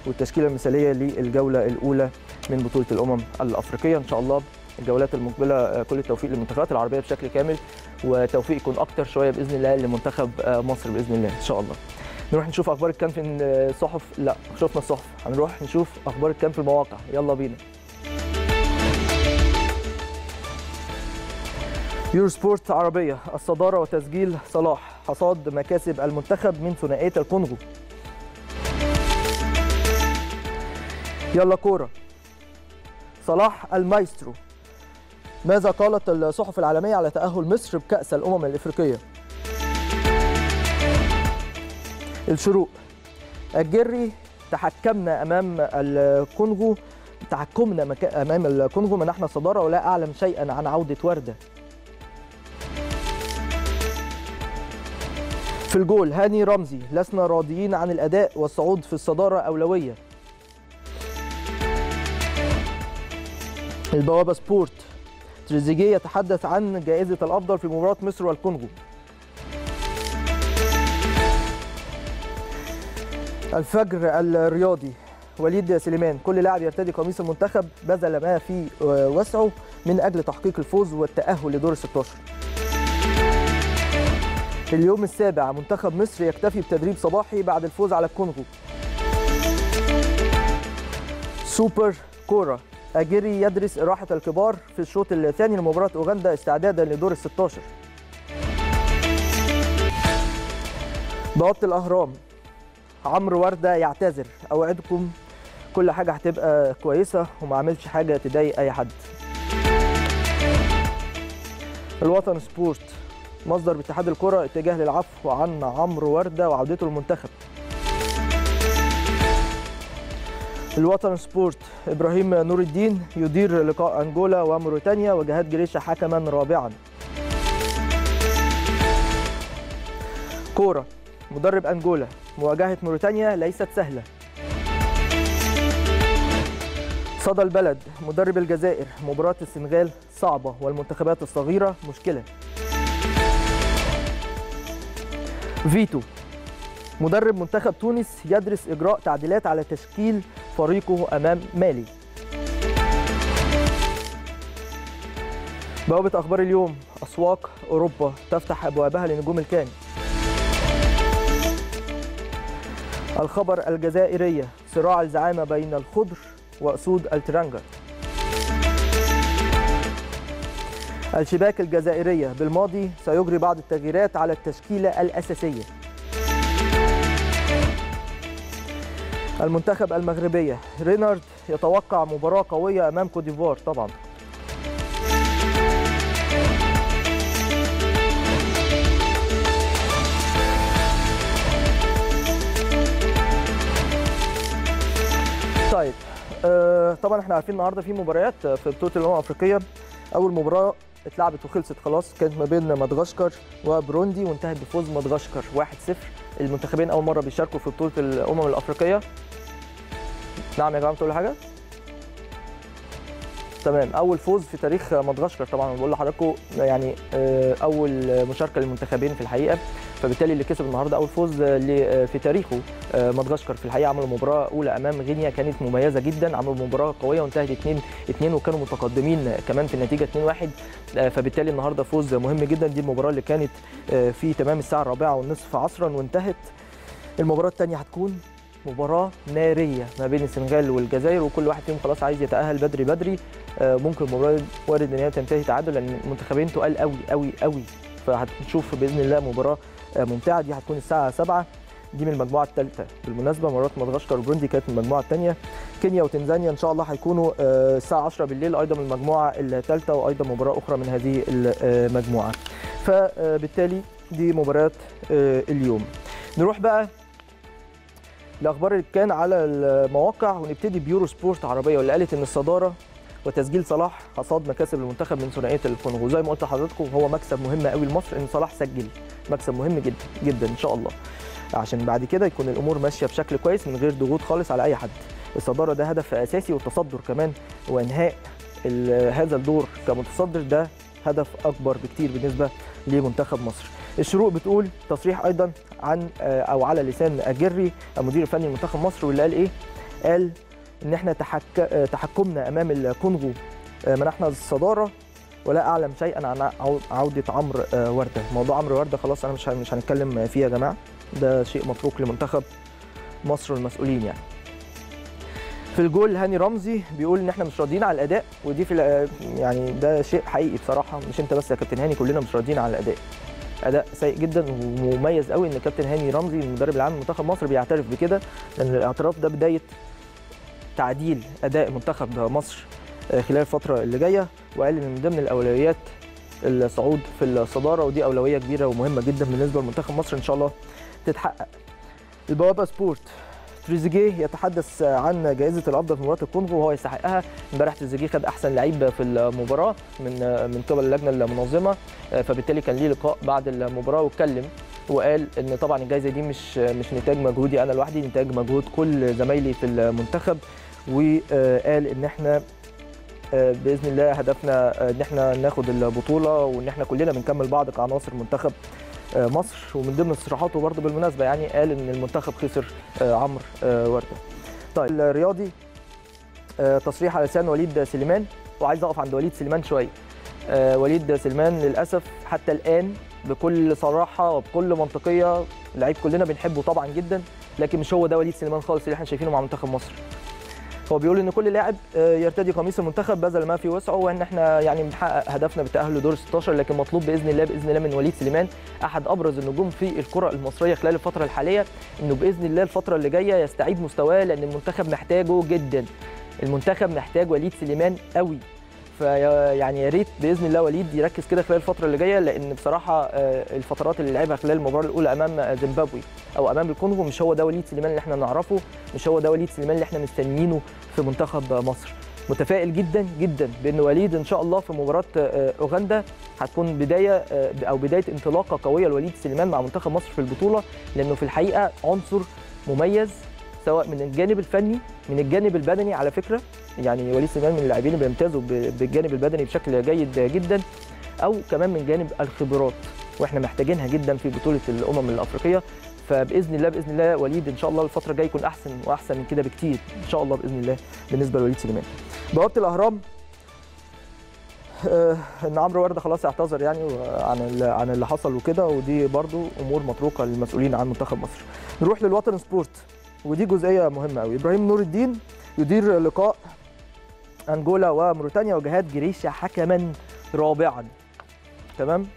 والتشكيله المثاليه للجوله الاولى من بطوله الافريقيه. ان شاء الله الجولات المقبله كل التوفيق للمنتخبات العربيه بشكل كامل، وتوفيق يكون اكتر شويه باذن الله لمنتخب مصر باذن الله ان شاء الله. نروح نشوف اخبار الكامب في الصحف، لا شفنا الصحف، هنروح نشوف اخبار الكامب في المواقع، يلا بينا. يورو سبورت عربيه، الصداره وتسجيل صلاح، حصاد مكاسب المنتخب من ثنائية الكونغو. يلا كورة. صلاح المايسترو، ماذا قالت الصحف العالمية على تأهل مصر بكأس الأمم الإفريقية؟ الشروق. الجري، تحكمنا أمام الكونغو، منحنا الصدارة ولا أعلم شيئا عن عودة وردة. في الجول هاني رمزي، لسنا راضيين عن الأداء والصعود في الصدارة أولوية. البوابة سبورت، تريزيجيه يتحدث عن جائزة الأفضل في مباراة مصر والكونغو. الفجر الرياضي، وليد سليمان، كل لاعب يرتدي قميص المنتخب بذل ما في وسعه من أجل تحقيق الفوز والتأهل لدور 16. اليوم السابع، منتخب مصر يكتفي بتدريب صباحي بعد الفوز على الكونغو. سوبر كورة، أجيري يدرس إراحة الكبار في الشوط الثاني لمباراة أوغندا استعدادا لدور 16. ضغط الأهرام، عمرو وردة يعتذر، أوعدكم كل حاجة هتبقى كويسة وما عملش حاجة تضايق أي حد. الوطن سبورت، مصدر باتحاد الكرة اتجاه للعفو عن عمرو وردة وعودته للمنتخب. الوطن سبورت، إبراهيم نور الدين يدير لقاء أنجولا وموريتانيا وجهاد جريشة حكما رابعا. كورة، مدرب أنجولا، مواجهة موريتانيا ليست سهلة. صدى البلد، مدرب الجزائر، مباراة السنغال صعبة والمنتخبات الصغيرة مشكلة. فيتو، مدرب منتخب تونس يدرس إجراء تعديلات على تشكيل فريقه أمام مالي. بوابة أخبار اليوم، أسواق أوروبا تفتح أبوابها لنجوم الكان. الخبر الجزائرية، صراع الزعامة بين الخضر وأسود الترانجا. الشباك الجزائرية، بالماضي سيجري بعض التغييرات على التشكيلة الأساسية. المنتخب المغربية، رينارد يتوقع مباراة قوية أمام كوديفوار طبعا. طيب طبعا احنا عارفين النهارده في مباريات في بطولة الأمم الأفريقية. أول مباراة اتلعبت وخلصت خلاص، كانت ما بين مدغشقر وبروندي وانتهت بفوز مدغشقر 1-0. المنتخبين أول مرة بيشاركوا في بطولة الأمم الأفريقية. نعم يا جماعة، بتقولوا حاجة؟ تمام، أول فوز في تاريخ مدغشقر طبعا، بقول لحضراتكم يعني أول مشاركة للمنتخبين في الحقيقة، فبالتالي اللي كسب النهارده أول فوز في تاريخه. مدغشقر في الحقيقة عملوا مباراة أولى أمام غينيا كانت مميزة جدا، عملوا مباراة قوية وانتهت 2-2 وكانوا متقدمين كمان في النتيجة 2-1، فبالتالي النهارده فوز مهم جدا. دي المباراة اللي كانت في تمام الساعة 4:30 عصرا وانتهت. المباراة الثانية هتكون مباراة نارية ما بين السنغال والجزائر، وكل واحد فيهم خلاص عايز يتأهل بدري بدري. ممكن المباراة وارد ان هي تنتهي تعادل لأن المنتخبين تقال قوي قوي قوي، فهنشوف بإذن الله مباراة ممتعة. دي هتكون الساعة 7. دي من المجموعة الثالثة بالمناسبة، مباراة مدغشقر وبروندي كانت من المجموعة الثانية. كينيا وتنزانيا إن شاء الله هيكونوا الساعة 10 بالليل أيضا من المجموعة الثالثة، وأيضا مباراة أخرى من هذه المجموعة. فبالتالي دي مباريات اليوم. نروح بقى الأخبار اللي كان على المواقع، ونبتدي بيورو سبورت عربية، واللي قالت إن الصدارة وتسجيل صلاح حصاد مكاسب المنتخب من ثنائية الكونغو. زي ما قلت لحضراتكم هو مكسب مهم قوي لمصر، إن صلاح سجل، مكسب مهم جدا جدا إن شاء الله، عشان بعد كده يكون الأمور ماشية بشكل كويس من غير ضغوط خالص على أي حد. الصدارة ده هدف أساسي، والتصدر كمان وإنهاء هذا الدور كمتصدر ده هدف أكبر بكتير بالنسبة لمنتخب مصر. الشروق بتقول تصريح أيضا عن أو على لسان أجري المدير الفني لمنتخب مصر، واللي قال إيه؟ قال إن إحنا تحكمنا أمام الكونغو منحنا الصدارة ولا أعلم شيئا عن عودة عمرو وردة. موضوع عمرو وردة خلاص أنا مش هنتكلم فيه يا جماعة، ده شيء متروك لمنتخب مصر والمسؤولين يعني. في الجول هاني رمزي بيقول ان احنا مش راضيين على الاداء، ودي في يعني ده شيء حقيقي بصراحه، مش انت بس يا كابتن هاني، كلنا مش راضيين على الاداء. اداء سيء جدا ومميز قوي ان كابتن هاني رمزي المدرب العام لمنتخب مصر بيعترف بكده، لان الاعتراف ده بدايه تعديل اداء منتخب مصر خلال الفتره اللي جايه، وقال ان من ضمن الاولويات الصعود في الصداره، ودي اولويه كبيره ومهمه جدا بالنسبه لمنتخب مصر ان شاء الله تتحقق. البوابه سبورت، تريزيجيه يتحدث عن جائزه الافضل في مباراه الكونغو وهو يستحقها. امبارح تريزيجيه خد احسن لعيب في المباراه من قبل اللجنه المنظمه، فبالتالي كان ليه لقاء بعد المباراه واتكلم وقال ان طبعا الجائزه دي مش نتاج مجهودي انا لوحدي، نتاج مجهود كل زمايلي في المنتخب، وقال ان احنا باذن الله هدفنا ان احنا ناخد البطوله وان احنا كلنا بنكمل بعض كعناصر منتخب مصر. ومن ضمن تصريحاته برضه بالمناسبه يعني قال ان المنتخب خسر عمرو ورده. طيب الرياضي، تصريح على لسان وليد سليمان، وعايز اقف عند وليد سليمان شويه. وليد سليمان للاسف حتى الان بكل صراحه وبكل منطقيه، لعيب كلنا بنحبه طبعا جدا، لكن مش هو ده وليد سليمان خالص اللي احنا شايفينه مع منتخب مصر. هو بيقول ان كل لاعب يرتدي قميص المنتخب بذل ما في وسعه، وان احنا يعني بنحقق هدفنا بالتاهل لدور 16، لكن مطلوب باذن الله من وليد سليمان احد ابرز النجوم في الكره المصريه خلال الفتره الحاليه، انه باذن الله الفتره اللي جايه يستعيد مستواه، لان المنتخب محتاجه جدا. المنتخب محتاج وليد سليمان قوي، فيعني يا ريت باذن الله وليد يركز كده خلال الفتره اللي جايه، لان بصراحه الفترات اللي لعبها خلال المباراه الاولى امام زيمبابوي او امام الكونغو مش هو ده وليد سليمان اللي احنا نعرفه، مش هو ده وليد سليمان اللي احنا مستنيينه في منتخب مصر. متفائل جدا جدا بان وليد ان شاء الله في مباراه اوغندا هتكون بدايه او بدايه انطلاقه قويه لوليد سليمان مع منتخب مصر في البطوله، لانه في الحقيقه عنصر مميز سواء من الجانب الفني من الجانب البدني. على فكره يعني وليد سليمان من اللاعبين اللي بيمتازوا بالجانب البدني بشكل جيد جدا، او كمان من جانب الخبرات، واحنا محتاجينها جدا في بطوله الامم الافريقيه. فباذن الله وليد ان شاء الله الفتره الجايه يكون احسن واحسن من كده بكتير ان شاء الله باذن الله بالنسبه لوليد سليمان. بوابه الاهرام، ان عمرو ورده خلاص اعتذر يعني عن اللي حصل وكده، ودي برضو امور مطروقه للمسؤولين عن منتخب مصر. نروح للوطن سبورت، ودي جزئيه مهمه قوي. ابراهيم نور الدين يدير لقاء انجولا وموريتانيا وجهاد جريشة حكما رابعا. تمام،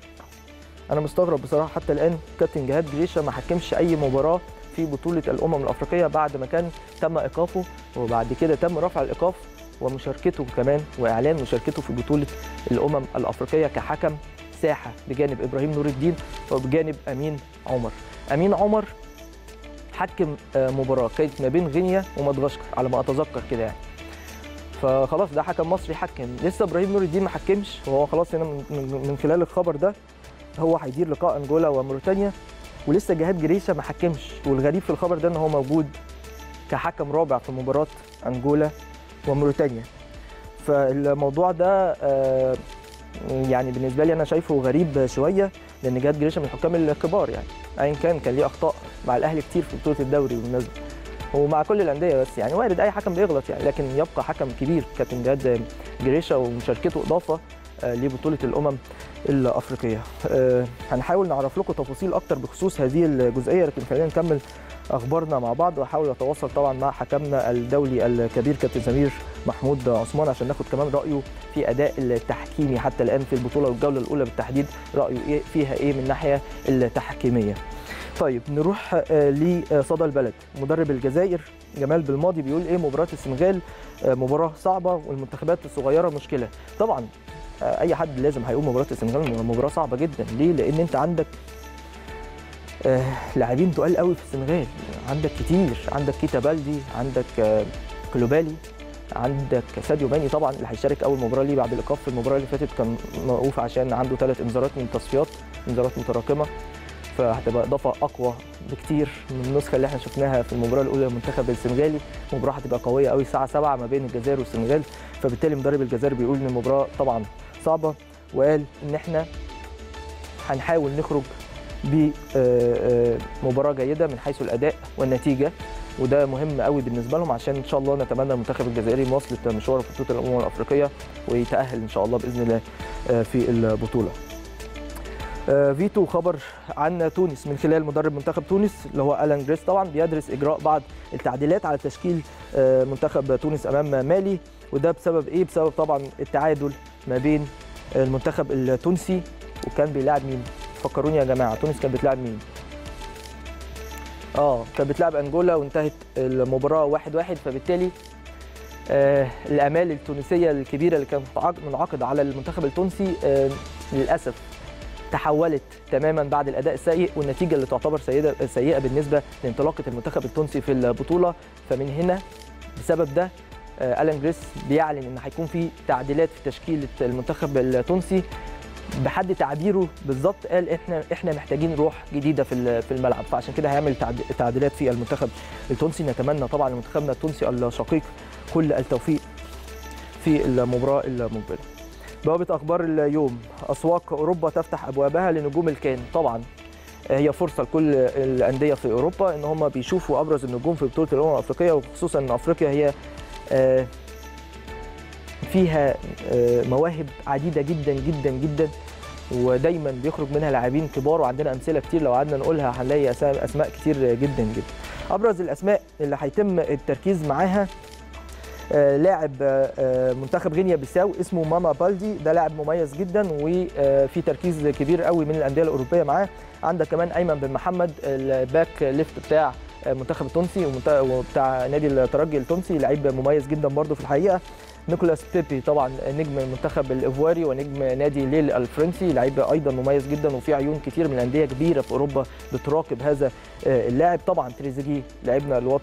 انا مستغرب بصراحه حتى الان كابتن جهاد جريشة ما حكمش اي مباراه في بطوله الامم الافريقيه بعد ما كان تم ايقافه، وبعد كده تم رفع الايقاف ومشاركته كمان واعلان مشاركته في بطوله الامم الافريقيه كحكم ساحه بجانب ابراهيم نور الدين وبجانب امين عمر. امين عمر حكم مباراه كانت ما بين غينيا ومدغشقر على ما اتذكر كده يعني، فخلاص ده حكم مصري حكم. لسه ابراهيم نور الدين ما حكمش، وهو خلاص هنا من خلال الخبر ده هو هيدير لقاء انجولا وموريتانيا، ولسه جهاد جريشة ما حكمش. والغريب في الخبر ده ان هو موجود كحكم رابع في مباراه انجولا وموريتانيا، فالموضوع ده يعني بالنسبه لي انا شايفه غريب شويه، لان جهاد جريشة من الحكام الكبار يعني ايا كان ليه اخطاء مع الاهلي كتير في بطوله الدوري بالمناسبه ومع كل الانديه، بس يعني وارد اي حكم بيغلط يعني، لكن يبقى حكم كبير كابتن جهاد جريشة ومشاركته اضافه لبطوله الامم الافريقيه. هنحاول نعرف لكم تفاصيل اكتر بخصوص هذه الجزئيه، لكن خلينا نكمل اخبارنا مع بعض، واحاول اتواصل طبعا مع حكمنا الدولي الكبير كابتن سمير محمود عثمان عشان ناخد كمان رايه في اداء التحكيمي حتى الان في البطوله والجوله الاولى بالتحديد، رايه ايه فيها ايه من الناحيه التحكيميه. طيب نروح لصدى البلد، مدرب الجزائر جمال بالماضي بيقول ايه مباراه السنغال مباراه صعبه والمنتخبات الصغيره مشكله. طبعا اي حد لازم هيقول مباراه السنغال مباراه صعبه جدا، ليه؟ لان انت عندك لاعبين تقال قوي في السنغال، عندك كتير، عندك كيتا بالدي، عندك كلوبالي، عندك ساديو ماني طبعا اللي هيشارك اول مباراه ليه بعد الايقاف. في المباراه اللي فاتت كان موقوف عشان عنده 3 انذارات من تصفيات، انذارات متراكمه، فهتبقى اضافه اقوى بكتير من النسخه اللي احنا شفناها في المباراه الاولى للمنتخب السنغالي. المباراه هتبقى قويه قوي الساعه 7 ما بين الجزائر والسنغال، فبالتالي مدرب الجزائر بيقول ان المباراه طبعا صعبه، وقال ان احنا هنحاول نخرج بمباراه جيده من حيث الاداء والنتيجه، وده مهم قوي بالنسبه لهم عشان ان شاء الله نتمنى المنتخب الجزائري مواصله مشواره في بطوله الامم الافريقيه ويتاهل ان شاء الله باذن الله في البطوله. فيتو خبر عن تونس من خلال مدرب منتخب تونس اللي هو ألان جريس، طبعا بيدرس اجراء بعض التعديلات على تشكيل منتخب تونس امام مالي، وده بسبب ايه؟ بسبب طبعا التعادل ما بين المنتخب التونسي وكان بيلاعب مين؟ فكروني يا جماعه، تونس كانت بتلعب مين؟ كانت بتلعب انجولا وانتهت المباراه 1-1، فبالتالي الامال التونسيه الكبيره اللي كانت منعقده على المنتخب التونسي للاسف تحولت تماما بعد الاداء السيء والنتيجه اللي تعتبر سيئه بالنسبه لانطلاقه المنتخب التونسي في البطوله. فمن هنا بسبب ده ألان جريس بيعلن ان هيكون في تعديلات في تشكيله المنتخب التونسي. بحد تعبيره بالظبط قال احنا محتاجين روح جديده في الملعب، فعشان كده هيعمل تعديلات في المنتخب التونسي. نتمنى طبعا لمنتخبنا التونسي الشقيق كل التوفيق في المباراه المقبله. بوابه اخبار اليوم، اسواق اوروبا تفتح ابوابها لنجوم الكان. طبعا هي فرصه لكل الانديه في اوروبا ان هم بيشوفوا ابرز النجوم في بطوله الامم الافريقيه، وخصوصا ان افريقيا هي فيها مواهب عديده جدا جدا جدا، ودايما بيخرج منها لاعبين كبار، وعندنا امثله كتير لو قعدنا نقولها هنلاقي اسماء كتير جدا جدا. ابرز الاسماء اللي هيتم التركيز معاها لاعب منتخب غينيا بيساو اسمه ماما بالدي، ده لاعب مميز جدا وفي تركيز كبير قوي من الانديه الاوروبيه معاه. عندك كمان ايمن بن محمد الباك ليفت بتاع المنتخب التونسي وبتاع نادي الترجي التونسي، لعيب مميز جدا برضه في الحقيقه. نيكولاس بيبي طبعا نجم المنتخب الايفواري ونجم نادي ليل الفرنسي، لعيب ايضا مميز جدا وفي عيون كتير من انديه كبيره في اوروبا بتراقب هذا اللاعب. طبعا تريزيجيه لعبنا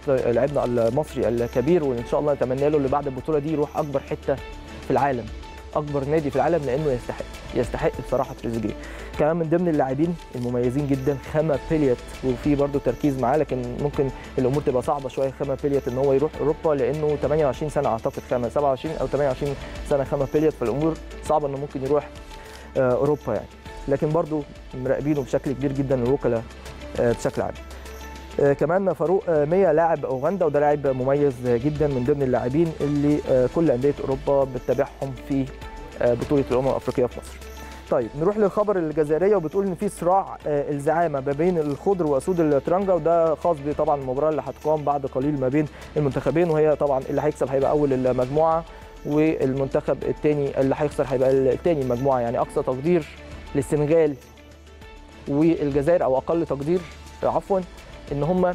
المصري الكبير، وان شاء الله نتمنى له اللي بعد البطوله دي يروح اكبر حته في العالم، اكبر نادي في العالم، لانه يستحق بصراحه تريزيجيه. كمان من ضمن اللاعبين المميزين جدا خما بيليات، وفي برضه تركيز معاه، لكن ممكن الامور تبقى صعبه شويه خما بيليات ان هو يروح اوروبا، لانه 28 سنه اعتقد، خما 27 او 28 سنه خما بيليات، فالامور صعبه انه ممكن يروح اوروبا يعني، لكن برضه مراقبينه بشكل كبير جدا الوكلاء بشكل عام. كمان فاروق ميا لاعب اوغندا، وده لاعب مميز جدا من ضمن اللاعبين اللي كل انديه اوروبا بتتابعهم في بطوله الامم الافريقيه في مصر. طيب نروح للخبر الجزائريه، وبتقول ان في صراع الزعامه ما بين الخضر واسود الترنجه، وده خاص طبعا المباراه اللي هتقام بعد قليل ما بين المنتخبين، وهي طبعا اللي هيكسب هيبقى اول المجموعه، والمنتخب الثاني اللي هيخسر هيبقى الثاني المجموعه. يعني اقصى تقدير للسنغال والجزائر، او اقل تقدير عفوا، ان هم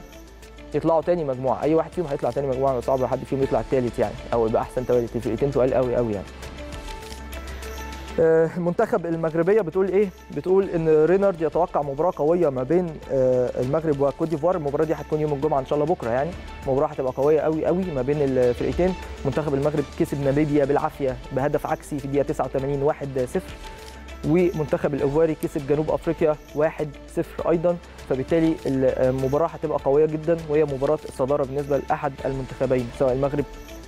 يطلعوا ثاني مجموعه، اي واحد فيهم هيطلع ثاني مجموعه، صعب حد فيهم يطلع الثالث يعني، او يبقى احسن ثالث. فرقتين تقال قوي قوي يعني. منتخب المغربيه بتقول ايه؟ بتقول ان رينارد يتوقع مباراه قويه ما بين المغرب وكوت ديفوار، المباراه دي هتكون يوم الجمعه ان شاء الله بكره يعني، مباراه هتبقى قويه قوي قوي ما بين الفرقتين. منتخب المغرب كسب ناميبيا بالعافيه بهدف عكسي في الدقيقه 89 1-0، ومنتخب الايفواري كسب جنوب افريقيا 1-0 ايضا، فبالتالي المباراه هتبقى قويه جدا، وهي مباراه الصداره بالنسبه لاحد المنتخبين سواء المغرب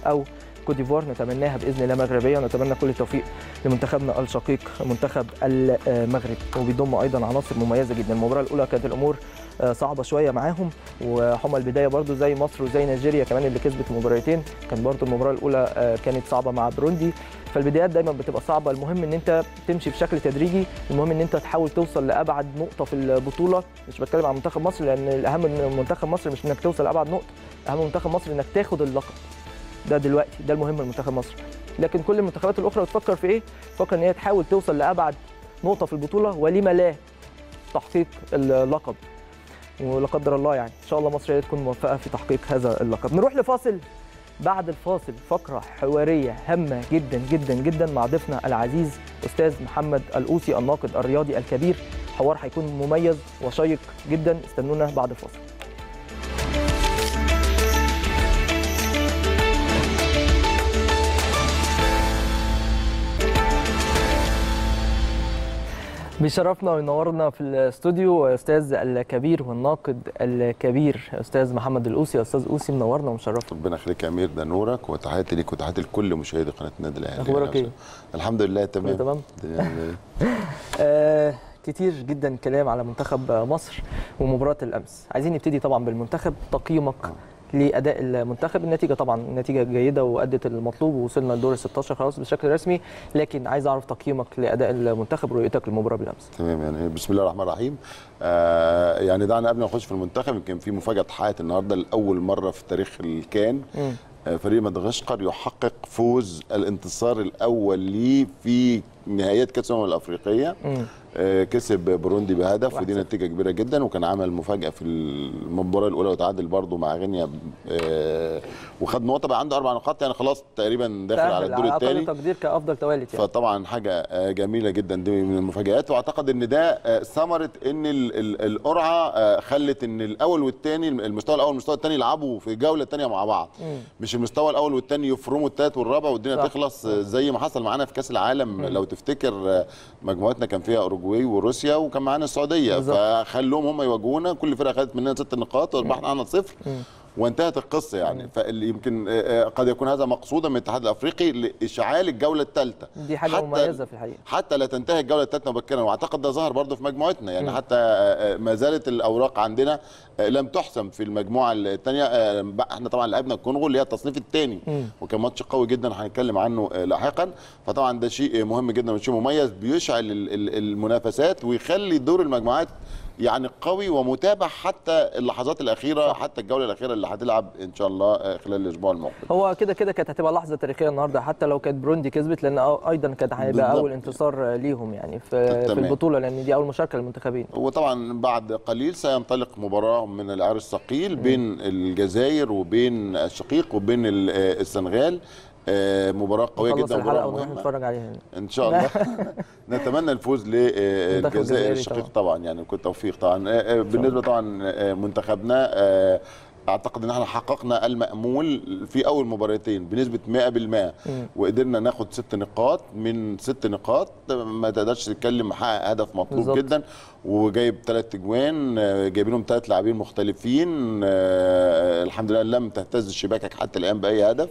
او كوت ديفوار. نتمناها باذن الله مغربيه، ونتمنى كل التوفيق لمنتخبنا الشقيق منتخب المغرب، وبيضم ايضا عناصر مميزه جدا. المباراه الاولى كانت الامور صعبه شويه معاهم، وحمى البدايه برده زي مصر وزي نيجيريا كمان اللي كسبت المباراتين، كان برده المباراه الاولى كانت صعبه مع بروندي، فالبدايات دايما بتبقى صعبه. المهم ان انت تمشي بشكل تدريجي، المهم ان انت تحاول توصل لابعد نقطه في البطوله. مش بتكلم عن منتخب مصر، لان الاهم من منتخب مصر مش انك توصل لابعد نقطه، اهم منتخب مصر انك تاخد اللقب ده دلوقتي، ده المهم لمنتخب مصر. لكن كل المنتخبات الاخرى بتفكر في ايه؟ بتفكر ان هي تحاول توصل لابعد نقطه في البطوله، ولما لا تحقيق اللقب، ولا قدر الله يعني ان شاء الله مصر هي تكون موفقه في تحقيق هذا اللقب. نروح لفاصل، بعد الفاصل فقرة حوارية هامة جدا جدا جدا مع ضيفنا العزيز أستاذ محمد الأوسي الناقد الرياضي الكبير، حوار هيكون مميز وشيق جدا، استنونا بعد الفاصل. بيشرفنا وينورنا في الاستوديو استاذ الكبير والناقد الكبير استاذ محمد الأوسي. استاذ أوسي منورنا ومشرفنا. ربنا يخليك يا امير، ده نورك، وتحياتي ليك وتحياتي لكل مشاهدي قناه النادي الاهلي. اخبارك ايه؟ الحمد لله تمام. كتير جدا كلام على منتخب مصر ومباراه الامس، عايزين نبتدي طبعا بالمنتخب. تقييمك لاداء المنتخب؟ النتيجه طبعا النتيجه جيده وادت المطلوب، ووصلنا لدور 16 خلاص بشكل رسمي، لكن عايز اعرف تقييمك لاداء المنتخب، رؤيتك للمباراه بالامس. تمام، يعني بسم الله الرحمن الرحيم. يعني دعنا قبل ما نخش في المنتخب، يمكن في مفاجاه اتحققت النهارده لاول مره في تاريخ الكان. فريق مدغشقر يحقق فوز الانتصار الاول ليه في نهائيات كاس الامم الافريقيه كسب بوروندي بهدف ودي نتيجه كبيره جدا، وكان عمل مفاجاه في المباراه الاولى وتعادل برضه مع غينيا وخد نقطه بقى عنده 4 نقاط، يعني خلاص تقريبا داخل على الدور الثاني تقدير كافضل توالت يعني. فطبعا حاجه جميله جدا دي من المفاجات، واعتقد ان ده ثمره ان القرعه خلت ان الاول والثاني المستوى الاول والمستوى الثاني يلعبوا في الجوله الثانيه مع بعض، مش المستوى الاول والثاني يفرموا الثالث والرابع والدنيا تخلص زي ما حصل معانا في كاس العالم. لو تفتكر مجموعتنا كان فيها اوروجواي وروسيا وكان معانا السعوديه بالزبط. فخلوهم هم يواجهونا، كل فرقه خدت مننا 6 نقاط وربحنا عنها 0 وانتهت القصه يعني. فاللي يمكن قد يكون هذا مقصودا من الاتحاد الافريقي لاشعال الجوله الثالثه، دي حاجه مميزه في الحقيقه حتى لا تنتهي الجوله الثالثه مبكرا، واعتقد ده ظهر برضه في مجموعتنا يعني. حتى ما زالت الاوراق عندنا لم تحسم في المجموعه الثانيه. احنا طبعا لعبنا الكونغو اللي هي التصنيف الثاني وكان ماتش قوي جدا هنتكلم عنه لاحقا، فطبعا ده شيء مهم جدا وشيء مميز بيشعل المنافسات ويخلي دور المجموعات يعني قوي ومتابع حتى اللحظات الاخيره حتى الجوله الاخيره اللي هتلعب ان شاء الله خلال الاسبوع المقبل. هو كده كده كانت هتبقى لحظه تاريخيه النهارده حتى لو كانت بروندي كسبت، لان ايضا كانت هيبقى اول انتصار ليهم يعني في البطوله، لان دي اول مشاركه للمنتخبين. وطبعا بعد قليل سينطلق مباراه من العار الثقيل بين الجزائر وبين الشقيق وبين السنغال، مباراة قويه جدا ومباراة مهمة نتفرج عليها ان شاء الله. نتمنى الفوز للجزائر الشقيق طبعا يعني وكل توفيق طبعا. بالنسبه طبعا منتخبنا اعتقد ان احنا حققنا المأمول في اول مباراتين بنسبه 100%، وقدرنا ناخد 6 نقاط من 6 نقاط، ما تقدرش تتكلم حقق هدف مطلوب بالزبط. جدا، وجايب 3 اجوان جايبينهم 3 لاعبين مختلفين، الحمد لله لم تهتز شباكك حتى الان باي هدف،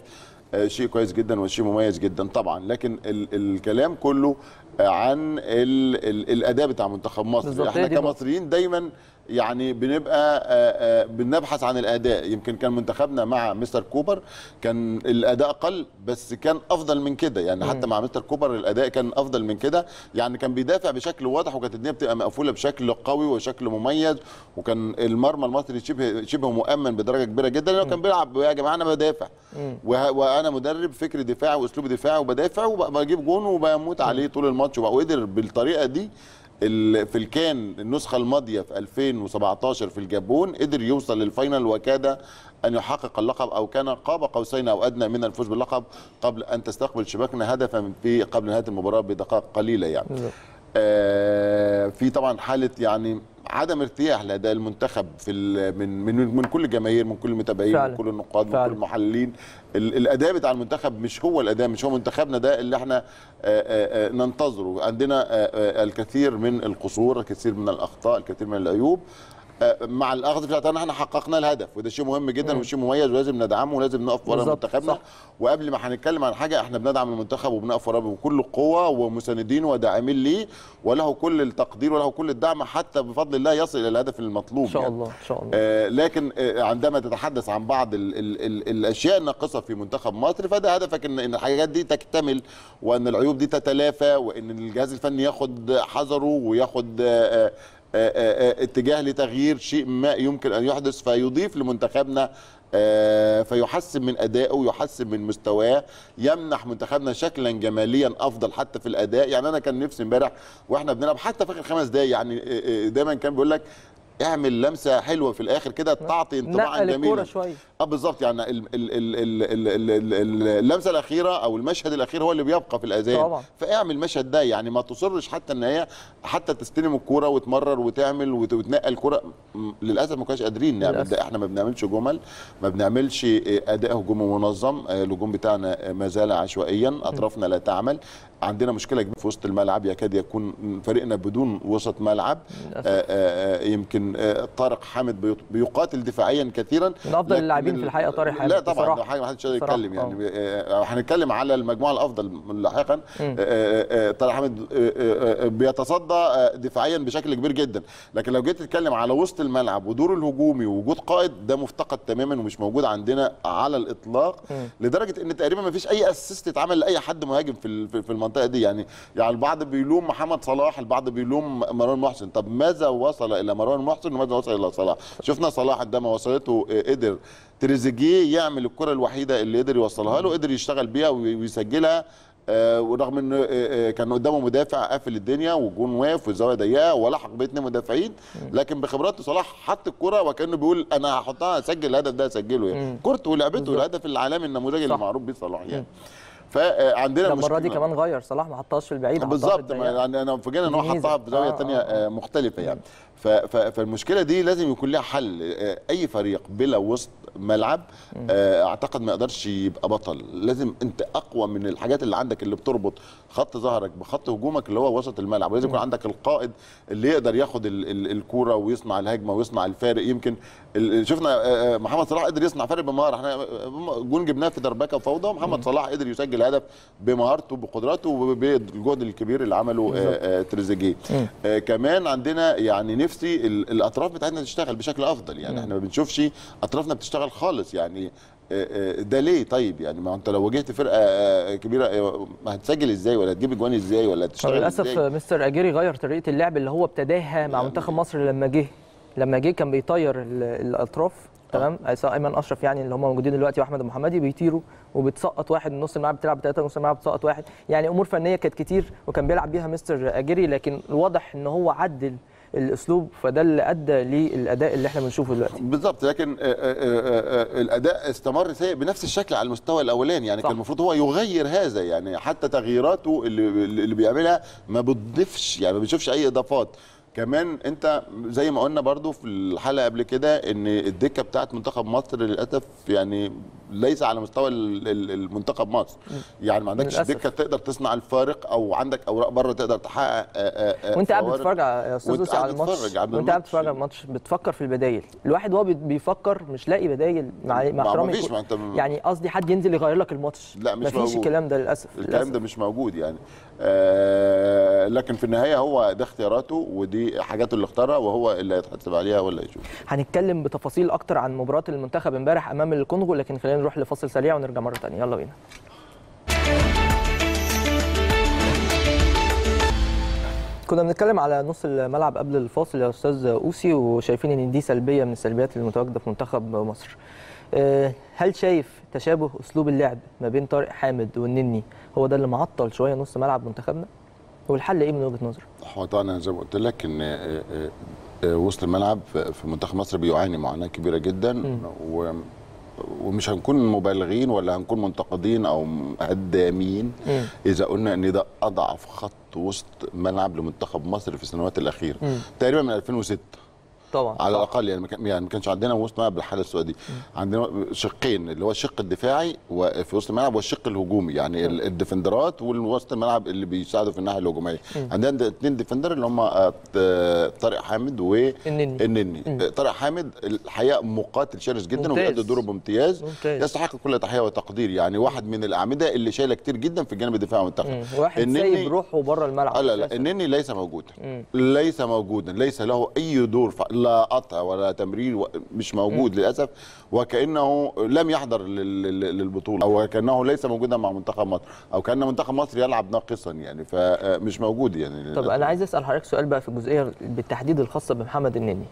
شيء كويس جدا وشيء مميز جدا طبعا. لكن الكلام كله عن الاداء بتاع منتخب مصر. احنا كمصريين دايما يعني بنبقى بنبحث عن الاداء، يمكن كان منتخبنا مع مستر كوبر كان الاداء اقل بس كان افضل من كده يعني. حتى مع مستر كوبر الاداء كان افضل من كده يعني، كان بيدافع بشكل واضح وكانت الدنيا بتبقى مقفوله بشكل قوي وشكل مميز، وكان المرمى المصري شبه مؤمن بدرجه كبيره جدا، لانه كان بيلعب يا جماعه انا بدافع وانا مدرب فكري دفاعي واسلوب دفاعي وبدافع وبجيب جون وبموت عليه طول الماتش، وقدر بالطريقه دي في الكان النسخه الماضيه في 2017 في الجابون قدر يوصل للفاينل وكاد ان يحقق اللقب او كان قاب قوسين او ادنى من الفوز باللقب قبل ان تستقبل شباكنا هدفا في قبل نهايه المباراه بدقائق قليله يعني. في طبعا حاله يعني عدم ارتياح لاداء المنتخب في من كل الجماهير من كل المتابعين من كل النقاد من كل المحللين. الاداء بتاع المنتخب مش هو الاداء، مش هو منتخبنا ده اللي احنا ننتظره. عندنا الكثير من القصور، الكثير من الاخطاء، الكثير من العيوب. مع الاخذ بتاعتنا احنا حققنا الهدف وده شيء مهم جدا وشيء مميز ولازم ندعمه ولازم نقف ورا منتخبنا. وقبل ما هنتكلم عن حاجه احنا بندعم المنتخب وبنقف وراه بكل القوه ومساندين وداعمين ليه وله كل التقدير وله كل الدعم حتى بفضل الله يصل الى الهدف المطلوب ان شاء الله يعني. ان شاء الله. لكن عندما تتحدث عن بعض ال الاشياء الناقصه في منتخب مصر فده هدفك ان الحاجات دي تكتمل وان العيوب دي تتلافى وان الجهاز الفني ياخد حذره وياخد اتجاه لتغيير شيء ما يمكن أن يحدث فيضيف لمنتخبنا فيحسن من أدائه ويحسن من مستواه، يمنح منتخبنا شكلا جماليا أفضل حتى في الأداء يعني. أنا كان نفسي امبارح وإحنا بنلعب حتى في آخر 5 دقايق يعني دايما كان بيقول لك اعمل لمسه حلوه في الاخر كده تعطي انطباعا جميلا بالظبط يعني. اللمسه الاخيره او المشهد الاخير هو اللي بيبقى في الاذان، فاعمل المشهد ده يعني. ما تصرش حتى ان هي حتى تستلم الكوره وتمرر وتعمل وتنقل الكوره، للاسف ما كناش قادرين نعمل ده. احنا ما بنعملش جمل، ما بنعملش اداء هجومي منظم، الهجوم بتاعنا ما زال عشوائيا، اطرافنا لا تعمل، عندنا مشكله كبيره في وسط الملعب، يكاد يكون فريقنا بدون وسط ملعب. يمكن طارق حامد بيقاتل دفاعيا كثيرا، من افضل اللاعبين في الحقيقه طارق حامد. لا طبعا ما حدش يتكلم يعني. هنتكلم على المجموعه الافضل لاحقا. طارق حامد بيتصدى دفاعيا بشكل كبير جدا، لكن لو جيت تتكلم على وسط الملعب ودور الهجومي ووجود قائد ده مفتقد تماما ومش موجود عندنا على الاطلاق، لدرجه ان تقريبا ما فيش اي اسيست اتعمل لاي حد مهاجم في المنطقه دي يعني. يعني البعض بيلوم محمد صلاح، البعض بيلوم مروان محسن. طب ماذا وصل الى مروان محسن وماذا وصل الى صلاح؟ شفنا صلاح عندما وصلته قدر تريزيجيه يعمل الكره الوحيده اللي قدر يوصلها له، قدر يشتغل بيها ويسجلها ورغم ان كان قدامه مدافع قافل الدنيا والجون واقف والزاويه ضيقه ولحق باثنين مدافعين، لكن بخبراته صلاح حط الكره وكانه بيقول انا هحطها، اسجل الهدف ده اسجله يعني. كورته ولعبته الهدف العالمي النموذجي اللي معروف بيه صلاح يعني. فعندنا المره دي كمان غير صلاح ما حطهاش في البعيد بالظبط، يعني انا فاجئنا ان هو حطها في زاويه ثانيه مختلفه يعني. فالمشكله دي لازم يكون لها حل. اي فريق بلا وسط ملعب اعتقد ما يقدرش يبقى بطل. لازم انت اقوى من الحاجات اللي عندك اللي بتربط خط ظهرك بخط هجومك اللي هو وسط الملعب، ولازم يكون عندك القائد اللي يقدر ياخد الكوره ويصنع الهجمه ويصنع الفارق. يمكن شفنا محمد صلاح قدر يصنع فارق بمهاره، احنا جون جبناه في دربكه فوضى، محمد صلاح قدر يسجل هدف بمهارته بقدراته وبالجهد الكبير اللي عمله تريزيجيه. كمان عندنا يعني نفسي الاطراف بتاعتنا تشتغل بشكل افضل يعني. احنا ما بنشوفش اطرافنا بتشتغل خالص يعني. ده ليه طيب يعني؟ ما انت لو واجهت فرقه كبيره هتسجل ازاي ولا هتجيب اجوان ازاي ولا هتشتغل ازاي؟ للاسف مستر اجيري غير طريقه اللعب اللي هو ابتداها مع منتخب مصر. لما جه كان بيطير الاطراف تمام، سواء ايمن اشرف يعني اللي هم موجودين دلوقتي واحمد المحمدي، بيطيروا وبتسقط واحد من نص الملعب، بتلعب ثلاثه نص الملعب بتسقط واحد، يعني امور فنيه كانت كتير وكان بيلعب بيها مستر اجيري، لكن واضح ان هو عدل الاسلوب، فده اللي ادى للاداء اللي احنا بنشوفه دلوقتي بالظبط. لكن الاداء استمر سيء بنفس الشكل على المستوى الاولاني يعني. كان المفروض هو يغير هذا يعني، حتى تغييراته اللي بيعملها ما بتضيفش يعني، ما بنشوفش اي اضافات. كمان انت زي ما قلنا برضو في الحلقه قبل كده ان الدكه بتاعت منتخب مصر للاسف يعني ليس على مستوى المنتخب مصر يعني. ما عندكش دكه تقدر تصنع الفارق، او عندك اوراق بره تقدر تحقق. وانت قاعد بتتفرج يا استاذ على الماتش، وانت قاعد بتتفرج على الماتش بتفكر في البدايل. الواحد وهو بيفكر مش لاقي بدايل مع احترامي يعني، قصدي حد ينزل يغير لك الماتش، لا مش موجود الكلام ده للاسف. الكلام ده مش موجود يعني. لكن في النهايه هو ده اختياراته ودي حاجاته اللي اختارها، وهو اللي هيتحاسب عليها ولا يشوف. هنتكلم بتفاصيل اكتر عن مباراه المنتخب امبارح امام الكونغو، لكن خلينا نروح لفاصل سريع ونرجع مره ثانيه. يلا بينا. كنا بنتكلم على نص الملعب قبل الفاصل يا استاذ اوسي، وشايفين ان دي سلبيه من السلبيات المتواجده في منتخب مصر. هل شايف تشابه اسلوب اللعب ما بين طارق حامد والنني هو ده اللي معطل شويه نص ملعب منتخبنا؟ والحل ايه من وجهه نظرك؟ هو طبعا زي ما قلت لك ان وسط الملعب في منتخب مصر بيعاني معاناه كبيره جدا، ومش هنكون مبالغين ولا هنكون منتقدين او هدامين اذا قلنا ان ده اضعف خط وسط ملعب لمنتخب مصر في السنوات الاخيره تقريبا من 2006 طبعا على الاقل يعني ما كانش عندنا وسط ملعب بالحاله السوء دي. عندنا شقين، اللي هو الشق الدفاعي في وسط الملعب والشق الهجومي يعني الديفندرات والوسط الملعب اللي بيساعدوا في الناحيه الهجوميه. عندنا اثنين ديفندر اللي هم طارق حامد والنني. طارق حامد الحقيقه مقاتل شرس جدا وبيأدي دوره بامتياز، يستحق كل تحيه وتقدير يعني. واحد من الاعمده اللي شايله كتير جدا في الجانب الدفاعي المنتخب. واحد سايب روحه بره الملعب. لا النني ليس موجودا، ليس موجودا، ليس له اي دور، لا قطع ولا تمرير، مش موجود للاسف، وكانه لم يحضر للبطوله، او كانه ليس موجودا مع منتخب مصر، او كان منتخب مصر يلعب ناقصا يعني، فمش موجود يعني. طب انا عايز اسال حضرتك سؤال بقى في الجزئيه بالتحديد الخاصه بمحمد النني.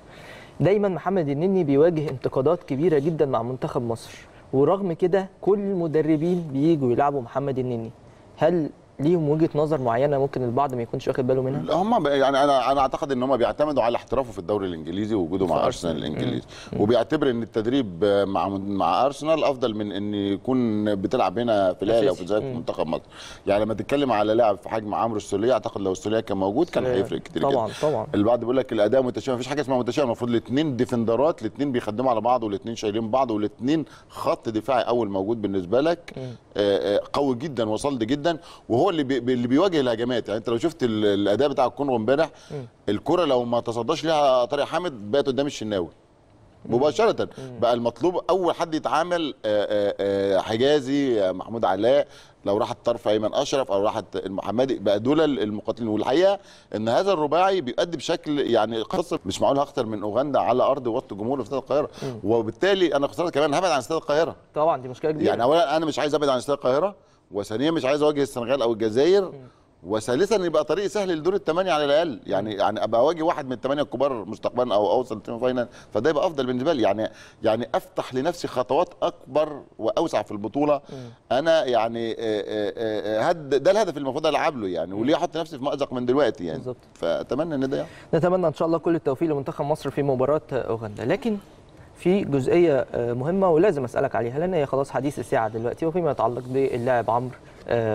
دايما محمد النني بيواجه انتقادات كبيره جدا مع منتخب مصر، ورغم كده كل المدربين بييجوا يلعبوا محمد النني. هل ليهم وجهه نظر معينه ممكن البعض ما يكونش واخد باله منها؟ هم يعني انا اعتقد ان هم بيعتمدوا على احترافه في الدوري الانجليزي ووجوده مع ارسنال الانجليزي، وبيعتبر ان التدريب مع ارسنال افضل من ان يكون بتلعب هنا في الاهلي او في الزمالك في منتخب مصر. يعني لما تتكلم على لاعب في حجم عمرو السوليه، اعتقد لو السوليه كان موجود كان هيفرق كتير جدا. طبعا البعض بيقول لك الاداء متشابه، مفيش حاجه اسمها متشابه، المفروض الاثنين ديفندرات، الاثنين بيخدموا على بعض، والاثنين شايلين بعض، والاثنين خط دفاعي اول موجود بالنسبه لك قوي جدا وصلد جدا، وهو اللي بيواجه الهجمات يعني. انت لو شفت الاداء بتاع الكونغو امبارح، الكره لو ما تصداش ليها طارق حامد بقت قدام الشناوي مباشره. بقى المطلوب اول حد يتعامل حجازي، محمود علاء، لو راحت طرف ايمن اشرف او راحت المحمدي، بقى دول المقاتلين. والحقيقه ان هذا الرباعي بيؤدي بشكل يعني قصر. مش معقول هخسر من اوغندا على ارض وسط جمهور في استاد القاهره، وبالتالي انا خسرت كمان هبعد عن استاد القاهره. طبعا دي مشكله كبيره يعني. اولا انا مش عايز ابعد عن استاد القاهره، وثانيا مش عايز اواجه السنغال او الجزائر، وثالثا يبقى طريق سهل لدور الثمانيه على الاقل، يعني ابقى اواجه واحد من الثمانيه الكبار مستقبلا او اوصل سيمي فاينال، فده يبقى افضل بالنسبه لي، يعني افتح لنفسي خطوات اكبر واوسع في البطوله. انا يعني ده الهدف المفروض العب له يعني، وليه احط نفسي في مأزق من دلوقتي يعني بالظبط. فاتمنى ان ده نتمنى ان شاء الله كل التوفيق لمنتخب مصر في مباراه اوغندا. لكن في جزئيه مهمه ولازم اسالك عليها لان هي خلاص حديث الساعه دلوقتي وفيما يتعلق باللاعب عمرو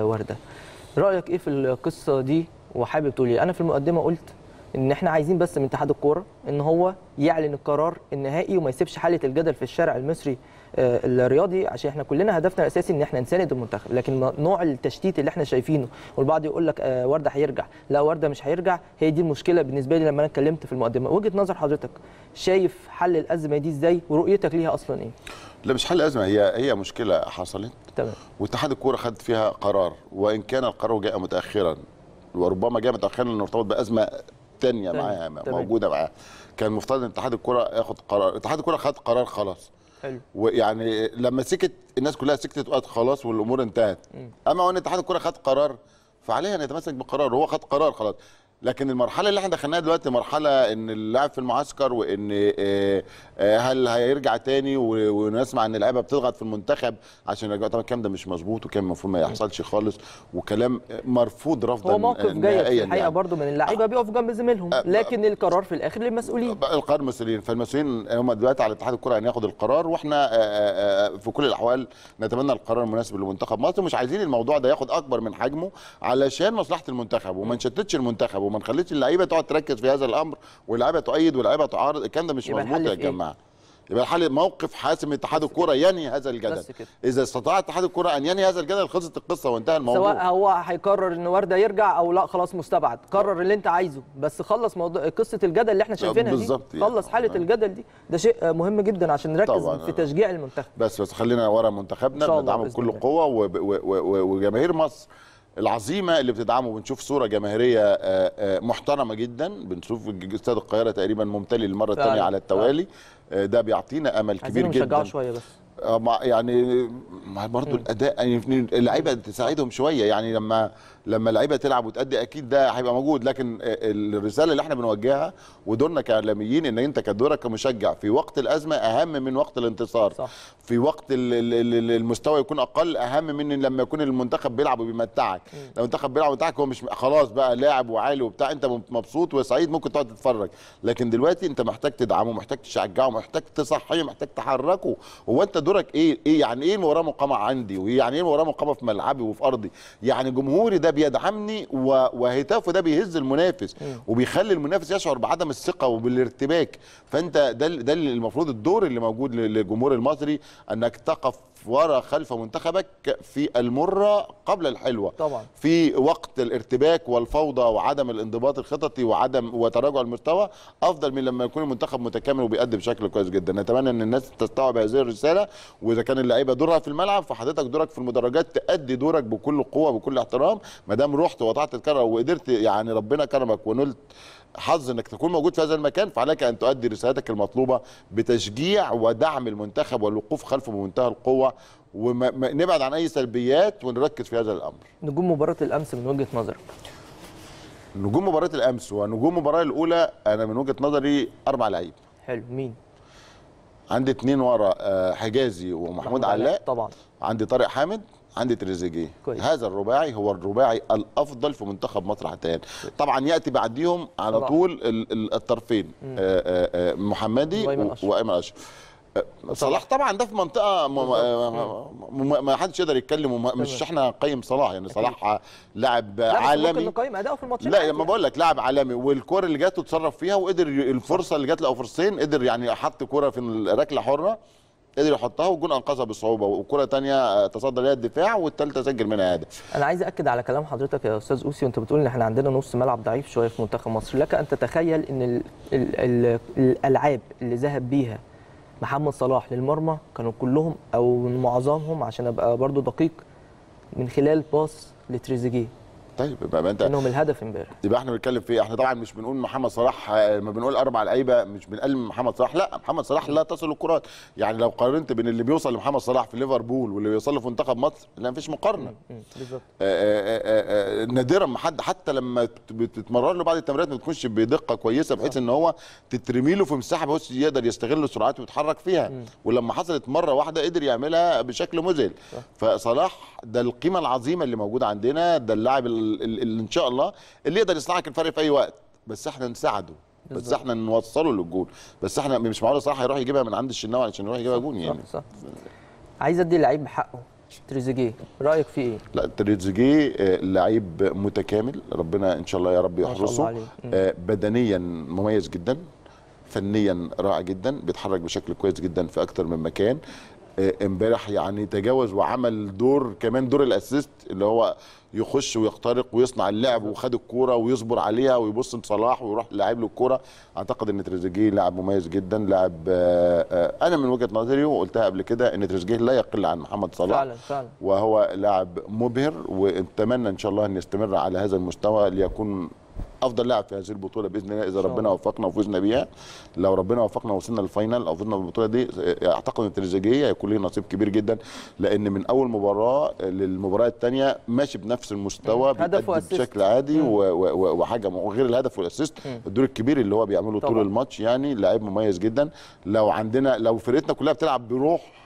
وردة. رايك ايه في القصه دي وحابب تقول ايه؟ انا في المقدمه قلت ان احنا عايزين بس من اتحاد الكوره ان هو يعلن القرار النهائي وما يسيبش حاله الجدل في الشارع المصري الرياضي، عشان احنا كلنا هدفنا الاساسي ان احنا نساند المنتخب، لكن نوع التشتيت اللي احنا شايفينه والبعض يقول لك ورده هيرجع، لا ورده مش هيرجع، هي دي المشكله بالنسبه لي لما انا اتكلمت في المقدمه. وجهه نظر حضرتك شايف حل الازمه دي ازاي ورؤيتك ليها اصلا ايه؟ لا مش حل ازمه، هي مشكله حصلت تمام واتحاد الكوره خد فيها قرار، وان كان القرار جاء متاخرا وربما جاء متاخرا نرتبط بازمه ثانيه معاها موجوده معاها، كان مفترض ان اتحاد الكوره ياخد قرار، اتحاد الكوره خد قرار خلاص حلو، ويعني لما سكت الناس كلها سكتت وقالت خلاص والامور انتهت. اما وان اتحاد الكوره خد قرار فعليها ان يتمسك بقرار، هو خد قرار خلاص، لكن المرحله اللي احنا دخلناها دلوقتي مرحله ان اللاعب في المعسكر وان هل هيرجع تاني ونسمع ان اللعيبه بتضغط في المنتخب عشان يرجعوا، طبعا الكلام ده مش مظبوط وكان المفروض ما يحصلش خالص وكلام مرفوض رفضا. هو موقف جيد في الحقيقه يعني. برضه من اللعيبه بيقفوا جنب زميلهم، لكن القرار في الاخر للمسؤولين، القرار المسؤولين، فالمسؤولين هم دلوقتي على اتحاد الكره ان ياخد القرار، واحنا في كل الاحوال نتمنى القرار المناسب لمنتخب مصر، مش عايزين الموضوع ده ياخد اكبر من حجمه علشان مصلحه المنتخب وما نشتتش المنتخب وما نخليش اللعيبه تقعد تركز في هذا الامر واللعيبه تؤيد واللعيبه تعارض، الكلام ده مش مظبوط يا جماعه. يبقى الحل موقف حاسم اتحاد الكره ينهي هذا الجدل، اذا استطاع اتحاد الكره ان ينهي هذا الجدل خلصت القصه وانتهى الموضوع، سواء هو هيقرر ان ورده يرجع او لا خلاص مستبعد، قرر اللي انت عايزه بس خلص موضوع قصه الجدل اللي احنا شايفينها دي، خلص حاله الجدل دي، ده شيء مهم جدا عشان نركز في تشجيع المنتخب بس خلينا ورا منتخبنا ندعمه بكل قوه وجماهير مصر العظيمه اللي بتدعمه، بنشوف صوره جماهيريه محترمه جدا، بنشوف استاد القاهره تقريبا ممتلئ للمره الثانيه على التوالي، ده بيعطينا امل كبير جدا. نشجعه شويه بس يعني برضه الاداء يعني اللعيبه تساعدهم شويه، يعني لما اللعيبه تلعب وتأدي اكيد ده هيبقى موجود، لكن الرساله اللي احنا بنوجهها ودورنا كاعلاميين ان انت كدورك كمشجع في وقت الازمه اهم من وقت الانتصار صح. في وقت المستوى يكون اقل اهم من لما يكون المنتخب بيلعب وبيمتعك، لو المنتخب بيلعب وبيمتعك هو مش خلاص بقى لاعب وعالي وبتاع، انت مبسوط وسعيد ممكن تقعد تتفرج، لكن دلوقتي انت محتاج تدعمه، محتاج تشجعه، محتاج تصحيه، محتاج تحركه. هو انت دورك ايه يعني ايه المباراه مقامه عندي، ويعني ايه المباراه مقامه في ملعبي وفي ارضي، يعني جمهوري ده بيدعمني وهتافه ده بيهز المنافس وبيخلي المنافس يشعر بعدم الثقه وبالارتباك، فانت ده اللي المفروض الدور اللي موجود للجمهور المصري، انك تقف ورا خلف منتخبك في المره قبل الحلوه طبعا. في وقت الارتباك والفوضى وعدم الانضباط الخططي وعدم وتراجع المستوى افضل من لما يكون المنتخب متكامل وبيقدم بشكل كويس جدا. نتمنى ان الناس تستوعب هذه الرساله، واذا كان اللعيبه دورها في الملعب فحضرتك دورك في المدرجات تأدي دورك بكل قوه بكل احترام، ما دام رحت وضعت الكره وقدرت يعني ربنا كرمك ونلت حظ انك تكون موجود في هذا المكان، فعليك ان تؤدي رسالتك المطلوبه بتشجيع ودعم المنتخب والوقوف خلفه بمنتهى القوه، ونبعد عن اي سلبيات ونركز في هذا الامر. نجوم مباراه الامس من وجهه نظرك؟ نجوم مباراه الامس ونجوم المباراه الاولى انا من وجهه نظري 4 لعيبه. حلو، مين؟ عندي 2 ورا حجازي ومحمود علاء طبعا، عندي طارق حامد، عندي تريزيجيه. هذا الرباعي هو الرباعي الافضل في منتخب مصر حتى الان. طبعا ياتي بعديهم على طول الطرفين محمدي وايمن اشرف. صلاح طبعا ده في منطقه ما حدش يقدر يتكلم، مش احنا نقيم صلاح يعني، صلاح لاعب عالمي، ممكن نقيم اداؤه في الماتشين، لا ما بقول لك لاعب عالمي، والكره اللي جاته اتصرف فيها وقدر الفرصه اللي جات له او فرصتين قدر يعني حط كره في الركله حره قدر يحطها والجون انقذها بصعوبه، وكره ثانيه تصدى ليها الدفاع والثالثه سجل منها هدف. انا عايز اكد على كلام حضرتك يا استاذ اوسي وانت بتقول ان احنا عندنا نص ملعب ضعيف شويه في منتخب مصر، لك ان تتخيل ان الالعاب اللي ذهب بيها محمد صلاح للمرمى كانوا كلهم او معظمهم عشان ابقى برضو دقيق من خلال باص لتريزيجيه طيب يبقى انت انهم الهدف امبارح. يبقى احنا بنتكلم في احنا طبعا مش بنقول محمد صلاح، ما بنقول اربع لعيبه مش بنقلل محمد صلاح، لا محمد صلاح لا تصل الكرات. يعني لو قارنت بين اللي بيوصل لمحمد صلاح في ليفربول واللي بيوصل له في منتخب مصر لا مفيش مقارنه. بالظبط. نادرا ما حد حتى لما بتتمرن له بعد التمرينات ما تكونش بدقه كويسه بحيث ان هو تترمي له في مساحه بحيث يقدر يستغل سرعته ويتحرك فيها. ولما حصلت مره واحده قدر يعملها بشكل مذهل. فصلاح ده القيمه العظيمه اللي موجوده عندنا، ده اللاعب اللي ان شاء الله اللي يقدر يصنعك الفرق في اي وقت، بس احنا نساعده، بس احنا نوصله للجول، بس احنا مش معقول صلاح يروح يجيبها من عند الشناوي عشان يروح يجيبها جول يعني. صح. عايز ادي اللعيب حقه. تريزيجيه رايك فيه ايه؟ لا تريزيجيه لعيب متكامل، ربنا ان شاء الله يا رب يحرصه. بدنيا مميز جدا، فنيا رائع جدا، بيتحرك بشكل كويس جدا في اكتر من مكان. امبارح يعني تجاوز وعمل دور كمان دور الاسيست اللي هو يخش ويخترق ويصنع اللعب وخد الكوره ويصبر عليها ويبص لصلاح ويروح لاعب له الكوره. اعتقد ان تريزيجيه لاعب مميز جدا، لاعب انا من وجهه نظري وقلتها قبل كده ان تريزيجيه لا يقل عن محمد صلاح. فعلا فعلا. وهو لاعب مبهر، ونتمنى ان شاء الله ان يستمر على هذا المستوى ليكون افضل لاعب في هذه البطوله باذن الله اذا ربنا وفقنا وفزنا بيها. لو ربنا وفقنا ووصلنا للفاينل او فزنا بالبطوله دي اعتقد ان تريزيجيه هيكون له نصيب كبير جدا، لان من اول مباراه للمباراه الثانيه ماشي بنفس المستوى بشكل عادي وحاجه غير الهدف والاسيست الدور الكبير اللي هو بيعمله طول الماتش. يعني لاعب مميز جدا. لو عندنا لو فرقتنا كلها بتلعب بروح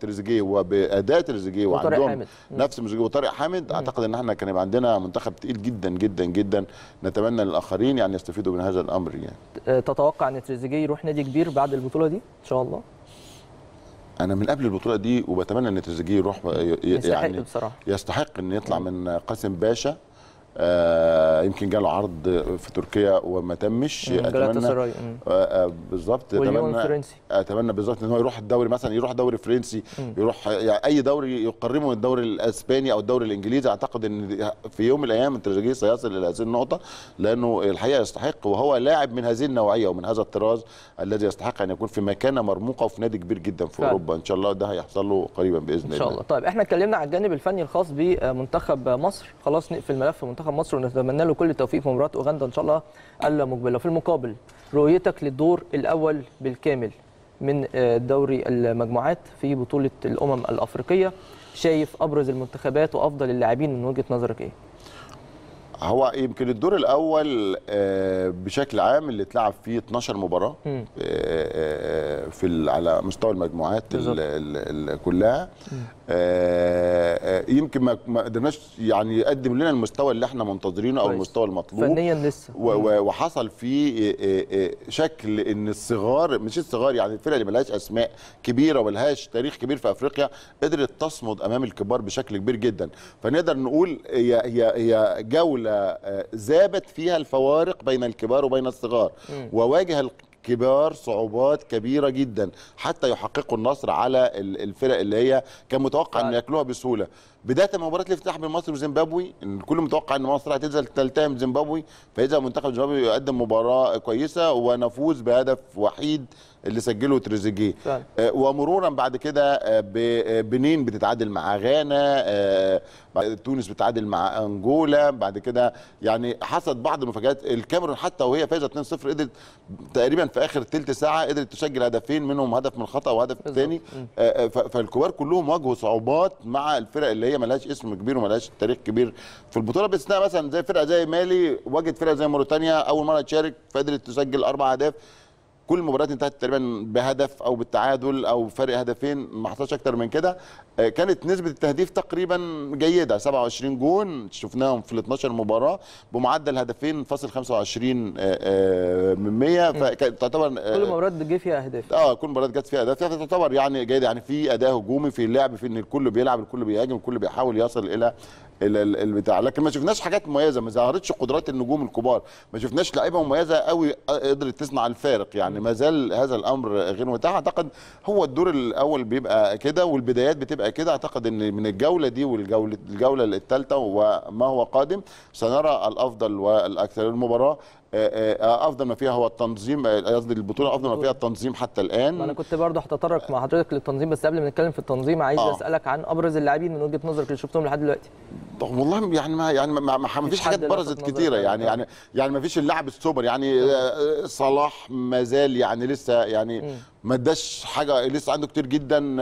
تريزيجيه وباداء تريزيجيه وعندهم نفس تريزيجيه وطارق حامد، اعتقد ان احنا كان يبقى عندنا منتخب تقيل جدا جدا جدا. نتمنى للاخرين يعني يستفيدوا من هذا الامر. يعني تتوقع ان تريزيجيه يروح نادي كبير بعد البطوله دي ان شاء الله؟ انا من قبل البطوله دي وبتمنى ان تريزيجيه يروح يعني يستحق ان يطلع من قاسم باشا. يمكن جاله عرض في تركيا وما تمش. اتمنى بالظبط اتمنى بالظبط ان هو يروح الدوري مثلا، يروح دوري فرنسي، يروح يعني اي دوري يقربه من الدوري الاسباني او الدوري الانجليزي. اعتقد ان في يوم من الايام تريزيجيه سيصل الى هذه النقطه، لانه الحقيقه يستحق، وهو لاعب من هذه النوعيه ومن هذا الطراز الذي يستحق ان يكون في مكانه مرموقه وفي نادي كبير جدا في اوروبا. ان شاء الله ده هيحصل له قريبا باذن الله. ان شاء الله. طيب احنا اتكلمنا على الجانب الفني الخاص بمنتخب مصر، خلاص نقفل ملف منتخب مصر ونتمنى له كل التوفيق في مباراه اوغندا ان شاء الله المقبله. في المقابل رؤيتك للدور الاول بالكامل من دوري المجموعات في بطوله الامم الافريقيه، شايف ابرز المنتخبات وافضل اللاعبين من وجهه نظرك ايه؟ هو يمكن الدور الاول بشكل عام اللي اتلعب فيه 12 مباراه في على مستوى المجموعات كلها، يمكن ما قدرناش يعني يقدم لنا المستوى اللي احنا منتظرينه او المستوى المطلوب فنيا لسه. وحصل فيه شكل ان الصغار مش الصغار يعني الفرق اللي ملهاش اسماء كبيره ولهاش تاريخ كبير في افريقيا قدرت تصمد امام الكبار بشكل كبير جدا. فنقدر نقول هي جوله ذابت فيها الفوارق بين الكبار وبين الصغار، وواجه الكبار صعوبات كبيره جدا حتى يحققوا النصر على الفرق اللي هي كان متوقع ان ياكلوها بسهوله. بدايه مباراه الافتتاح بين مصر وزيمبابوي الكل متوقع ان مصر هتنزل تلتهم زيمبابوي، فاذا منتخب زيمبابوي يقدم مباراه كويسه ونفوز بهدف وحيد اللي سجله تريزيجيه. ومرورا بعد كده بنين بتتعادل مع غانا، تونس بتتعادل مع انجولا، بعد كده يعني حصلت بعض المفاجات. الكاميرون حتى وهي فايزه 2-0 قدرت تقريبا في اخر ثلث ساعه قدرت تسجل هدفين، منهم هدف من خطا وهدف ثاني. فالكبار كلهم واجهوا صعوبات مع الفرق اللي هي مالهاش اسم كبير ومالهاش تاريخ كبير في البطوله، باستثناء مثلا زي فرقه زي مالي واجهت فرقه زي موريتانيا اول مره تشارك فقدرت تسجل 4 اهداف. كل المباريات انتهت تقريبا بهدف او بالتعادل او فرق هدفين، ما حصلش اكتر من كده. كانت نسبه التهديف تقريبا جيده 27 جون شفناهم في ال 12 مباراه بمعدل هدفين فاصل 25%. فتعتبر كل مباراه جه فيها اهداف، كل مباراه جت فيها اهداف، تعتبر يعني جيده. يعني في اداء هجومي، في اللعب، في ان الكل بيلعب، الكل بيهاجم، الكل بيحاول يصل الى البتاع. لكن ما شفناش حاجات مميزه، ما ظهرتش قدرات النجوم الكبار، ما شفناش لعيبه مميزه قوي قدرت تصنع الفارق. يعني ما زال هذا الامر غير متاح. اعتقد هو الدور الاول بيبقى كده والبدايات بتبقى كده. اعتقد ان من الجوله دي والجوله الثالثه وما هو قادم سنرى الافضل والاكثر. المباراه افضل ما فيها هو التنظيم، قصدي البطوله افضل ما فيها التنظيم حتى الان. انا كنت برضه هتطرق مع حضرتك للتنظيم، بس قبل ما نتكلم في التنظيم عايز اسالك عن ابرز اللاعبين من وجهه نظرك اللي شفتهم لحد دلوقتي. والله ما فيش حاجات برزت كتيره يعني ما فيش اللاعب السوبر يعني صلاح ما زال يعني لسه يعني ما اداش حاجه، لسه عنده كتير جدا.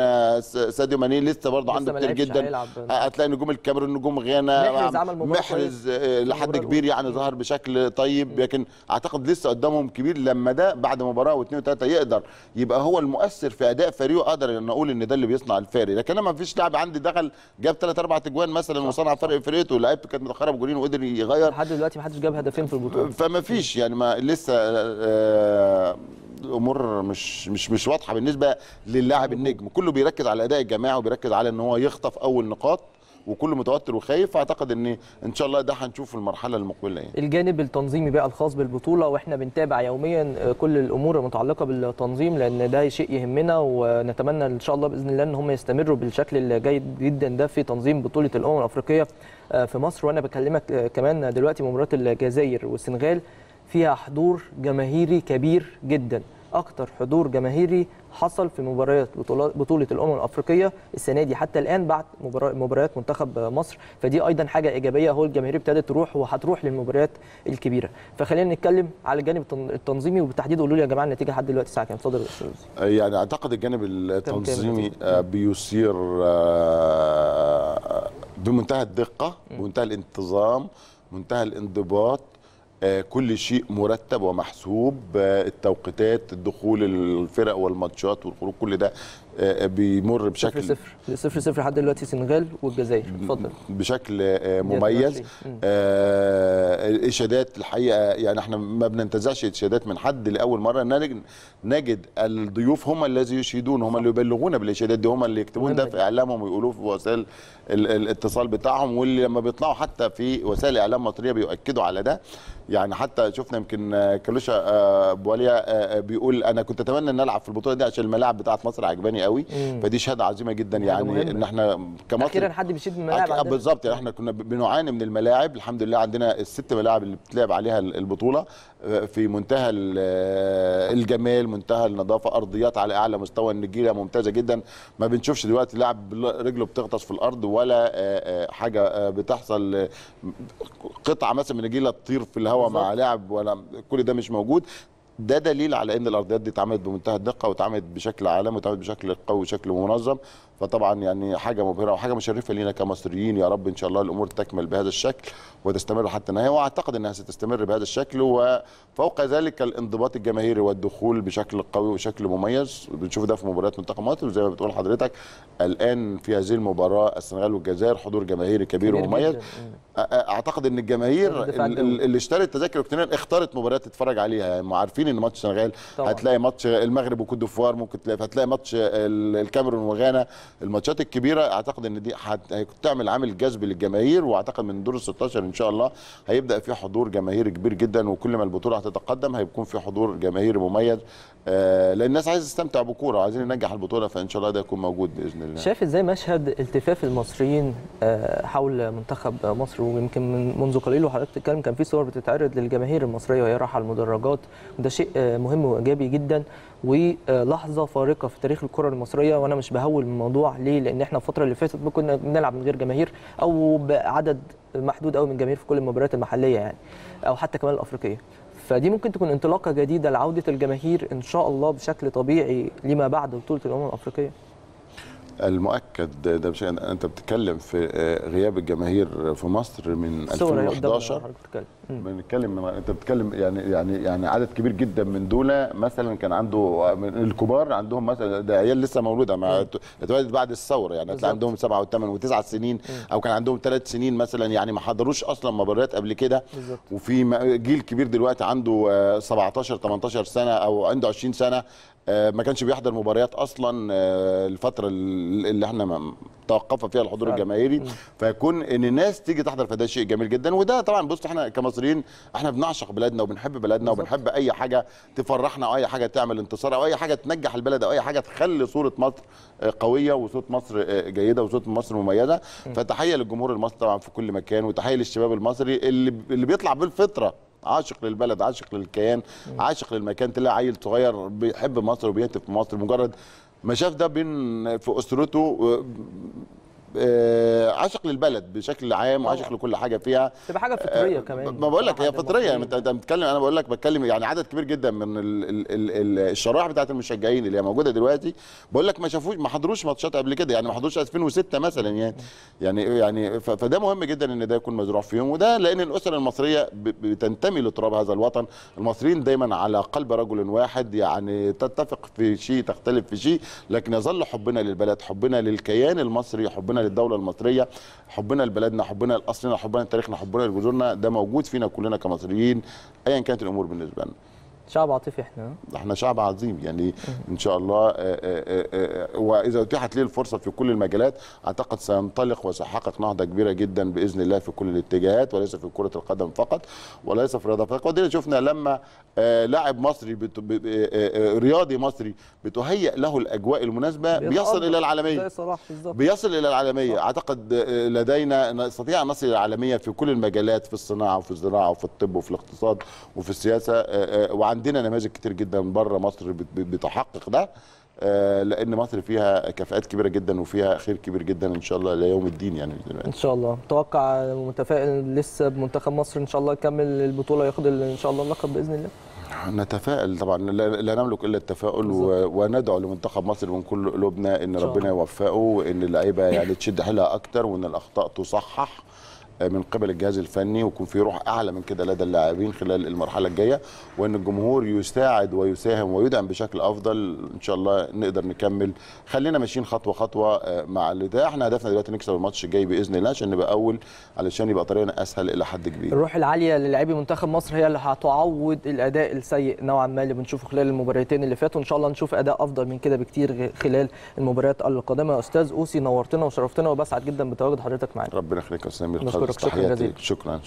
ساديو ماني لسه برضه عنده كتير جدا. هتلاقي نجوم الكاميرون، نجوم غانا، محرز لحد كبير يعني ظهر بشكل طيب، لكن اعتقد لسه قدامهم كبير. لما ده بعد مباراه واثنين وثلاثه يقدر يبقى هو المؤثر في اداء فريقه، اقدر ان اقول ان ده اللي بيصنع الفارق. لكن انا ما فيش لاعب عندي دخل جاب 3-4 تجوان مثلا وصنع فرق فرقته، لعيبته كانت متاخره بجولين وقدر يغير. لحد دلوقتي ما حدش جاب هدفين في البطوله، فما فيش يعني ما لسه الامور مش واضحه بالنسبه للاعب النجم. كله بيركز على الاداء الجماعي وبيركز على ان هو يخطف اول نقاط، وكله متوتر وخايف. اعتقد ان شاء الله ده هنشوفه المرحله المقبله يعني. الجانب التنظيمي بقى الخاص بالبطوله، واحنا بنتابع يوميا كل الامور المتعلقه بالتنظيم لان ده شيء يهمنا، ونتمنى ان شاء الله باذن الله ان هم يستمروا بالشكل الجيد جدا ده في تنظيم بطوله الامم الافريقيه في مصر. وانا بكلمك كمان دلوقتي مباراه الجزائر والسنغال فيها حضور جماهيري كبير جدا، اكتر حضور جماهيري حصل في مباريات بطوله الامم الافريقيه السنه دي حتى الان بعد مباريات منتخب مصر، فدي ايضا حاجه ايجابيه. هو الجماهير ابتدت تروح وهتروح للمباريات الكبيره. فخلينا نتكلم على الجانب التنظيمي وبالتحديد. قولوا لي يا جماعه النتيجه لحد دلوقتي الساعه كام صدر يعني؟ اعتقد الجانب التنظيمي بيصير بمنتهى الدقه، بمنتهى الانتظام، منتهى الانضباط، كل شيء مرتب ومحسوب، التوقيتات، الدخول الفرق والماتشات والخروج، كل ده بيمر بشكل 0-0 لحد دلوقتي السنغال والجزائر. اتفضل. بشكل مميز. الاشادات الحقيقه يعني احنا ما بننتزعش اشادات من حد، لاول مره نجد الضيوف هم الذين يشيدون، هم اللي يبلغونا بالاشادات دي، هم اللي يكتبون ده في اعلامهم ويقولوه في وسائل الاتصال بتاعهم، واللي لما بيطلعوا حتى في وسائل اعلام مصريه بيؤكدوا على ده. يعني حتى شفنا يمكن كلوشا بواليا بيقول انا كنت اتمنى ان العب في البطوله دي عشان الملاعب بتاعت مصر عجباني قوي، فدي شهاده عظيمه جدا يعني ان احنا كمصر اخيرا حد بيشيد الملاعب بالظبط. يعني احنا كنا بنعاني من الملاعب، الحمد لله عندنا ال6 ملاعب اللي بتلعب عليها البطوله في منتهى الجمال، منتهى النظافه، ارضيات على اعلى مستوى، النجيله ممتازه جدا، ما بنشوفش دلوقتي لاعب رجله بتغطس في الارض ولا حاجه بتحصل، قطعه مثلا من النجيله تطير في الهواء مع لاعب، ولا كل ده مش موجود. ده دليل على ان الارضيات دي اتعملت بمنتهى الدقه واتعملت بشكل عالمي واتعملت بشكل قوي وشكل منظم، فطبعا يعني حاجه مبهره وحاجه مشرفه لينا كمصريين. يا رب ان شاء الله الامور تكمل بهذا الشكل وتستمر حتى النهايه، واعتقد انها ستستمر بهذا الشكل، وفوق ذلك الانضباط الجماهيري والدخول بشكل قوي وشكل مميز. بنشوف ده في مباريات منتخب مصر، وزي ما بتقول حضرتك الان في هذه المباراه السنغال والجزائر حضور جماهيري كبير ومميز. اعتقد ان الجماهير اللي اشترت تذاكر الكترونيه اختارت مباريات تتفرج عليها، هم عارفين ان ماتش السنغال هتلاقي ماتش المغرب وكوت ديفوار، ممكن هتلاقي ماتش الكاميرون وغانا، الماتشات الكبيره. اعتقد ان دي هتعمل عامل جذب للجماهير، واعتقد من دور ال16 ان شاء الله هيبدا في حضور جماهيري كبير جدا، وكل ما البطوله هتتقدم هيكون في حضور جماهيري مميز، لان الناس عايزه تستمتع بكوره وعايزين ننجح البطوله، فان شاء الله ده يكون موجود باذن الله. شايف ازاي مشهد التفاف المصريين حول منتخب مصر؟ ويمكن منذ قليل وحضرتك بتتكلم كان في صور بتتعرض للجماهير المصريه وهي رايحه على المدرجات، وده شيء مهم وايجابي جدا ولحظه فارقه في تاريخ الكره المصريه. وانا مش بهول الموضوع ليه، لان احنا الفتره اللي فاتت كنا بنلعب من غير جماهير او بعدد محدود قوي من جماهير في كل المباريات المحليه يعني، او حتى كمان الافريقيه. فدي ممكن تكون انطلاقه جديده لعوده الجماهير ان شاء الله بشكل طبيعي لما بعد بطوله الامم الافريقيه. المؤكد ده بشيء انت بتتكلم في غياب الجماهير في مصر من 2011. بنتكلم انت بتتكلم يعني عدد كبير جدا من دول مثلا كان عنده من الكبار عندهم مثلا ده عيال لسه مولوده اتولدت بعد الثوره يعني، كان عندهم 7 و8 و9 سنين او كان عندهم 3 سنين مثلا يعني ما حضروش اصلا مباريات قبل كده. وفي جيل كبير دلوقتي عنده 17 18 سنه او عنده 20 سنه ما كانش بيحضر مباريات اصلا الفتره اللي احنا توقفنا فيها الحضور الجماهيري، فيكون ان الناس تيجي تحضر فده شيء جميل جدا. وده طبعا بص احنا كمصريين احنا بنعشق بلادنا وبنحب بلادنا وبنحب اي حاجه تفرحنا او اي حاجه تعمل انتصار او اي حاجه تنجح البلد او اي حاجه تخلي صوره مصر قويه وصوت مصر جيده وصوت مصر مميزه. فتحيه للجمهور المصري طبعا في كل مكان، وتحيه للشباب المصري اللي بيطلع بالفطره عاشق للبلد، عاشق للكيان، عاشق للمكان. تلاقي عيل صغير بيحب مصر وبيهتف مصر، مجرد ما شاف ده في اسرته عاشق للبلد بشكل عام وعاشق لكل حاجه فيها. تبقى حاجه فطريه كمان. ما بقول لك هي فطريه. انت بتتكلم، انا بقول لك بتكلم يعني عدد كبير جدا من الشرائح بتاعت المشجعين اللي هي موجوده دلوقتي، بقول لك ما شافوش، ما حضروش ماتشات قبل كده، يعني ما حضروش 2006 مثلا يعني فده مهم جدا ان ده يكون مزروع فيهم، وده لان الاسره المصريه بتنتمي لتراب هذا الوطن. المصريين دايما على قلب رجل واحد، يعني تتفق في شيء تختلف في شيء، لكن يظل حبنا للبلد، حبنا للكيان المصري، حبنا للدولة المصرية، حبنا لبلدنا، حبنا لأصلنا، حبنا لتاريخنا، حبنا لجذورنا، ده موجود فينا كلنا كمصريين أيا كانت الأمور بالنسبة لنا. شعب عاطفي احنا شعب عظيم يعني ان شاء الله. واذا اتيحت لي الفرصه في كل المجالات اعتقد سينطلق وسيحقق نهضه كبيره جدا باذن الله في كل الاتجاهات، وليس في كره القدم فقط وليس في الرياضه فقط. ودينا شفنا لما لاعب مصري رياضي مصري بتهيئ له الاجواء المناسبه بيصل الى العالميه، بيصل الى العالميه. اعتقد لدينا نستطيع ان نصل الى العالميه في كل المجالات، في الصناعه وفي الزراعه وفي الطب وفي الاقتصاد وفي السياسه، عندنا نماذج كتير جدا بره مصر بتحقق ده، لان مصر فيها كفاءات كبيره جدا وفيها خير كبير جدا ان شاء الله ليوم الدين. يعني ان شاء الله متوقع ومتفائل لسه بمنتخب مصر ان شاء الله يكمل البطوله وياخد ان شاء الله اللقب باذن الله. نتفائل طبعا، لا نملك الا التفاؤل، وندعو لمنتخب مصر من كل قلوبنا ان ربنا يوفقه، وان اللعيبه يعني تشد حيلها اكتر، وان الاخطاء تصحح من قبل الجهاز الفني، ويكون في روح اعلى من كده لدى اللاعبين خلال المرحله الجايه، وان الجمهور يساعد ويساهم ويدعم بشكل افضل. ان شاء الله نقدر نكمل، خلينا ماشيين خطوه خطوه مع اللي ده. احنا هدفنا دلوقتي نكسب الماتش الجاي باذن الله عشان نبقى اول، علشان يبقى طريقنا اسهل الى حد كبير. الروح العاليه للاعبي منتخب مصر هي اللي هتعوض الاداء السيء نوعا ما اللي بنشوفه خلال المباراتين اللي فاتوا، ان شاء الله نشوف اداء افضل من كده بكتير خلال المباريات القادمه. يا استاذ أوسي نورتنا وشرفتنا، وبسعد جدا بتواجد حضرتك معانا. ربنا يخليك يا سامر. شكرا.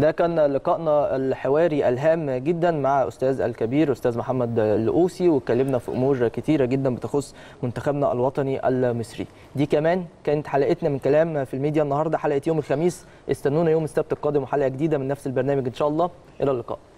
ده كان لقائنا الحواري الهام جدا مع أستاذ الكبير أستاذ محمد الأوسي، واتكلمنا في أمور كتيرة جدا بتخص منتخبنا الوطني المصري. دي كمان كانت حلقتنا من كلام في الميديا النهارده، حلقة يوم الخميس. استنونا يوم السبت القادم وحلقة جديدة من نفس البرنامج إن شاء الله. إلى اللقاء.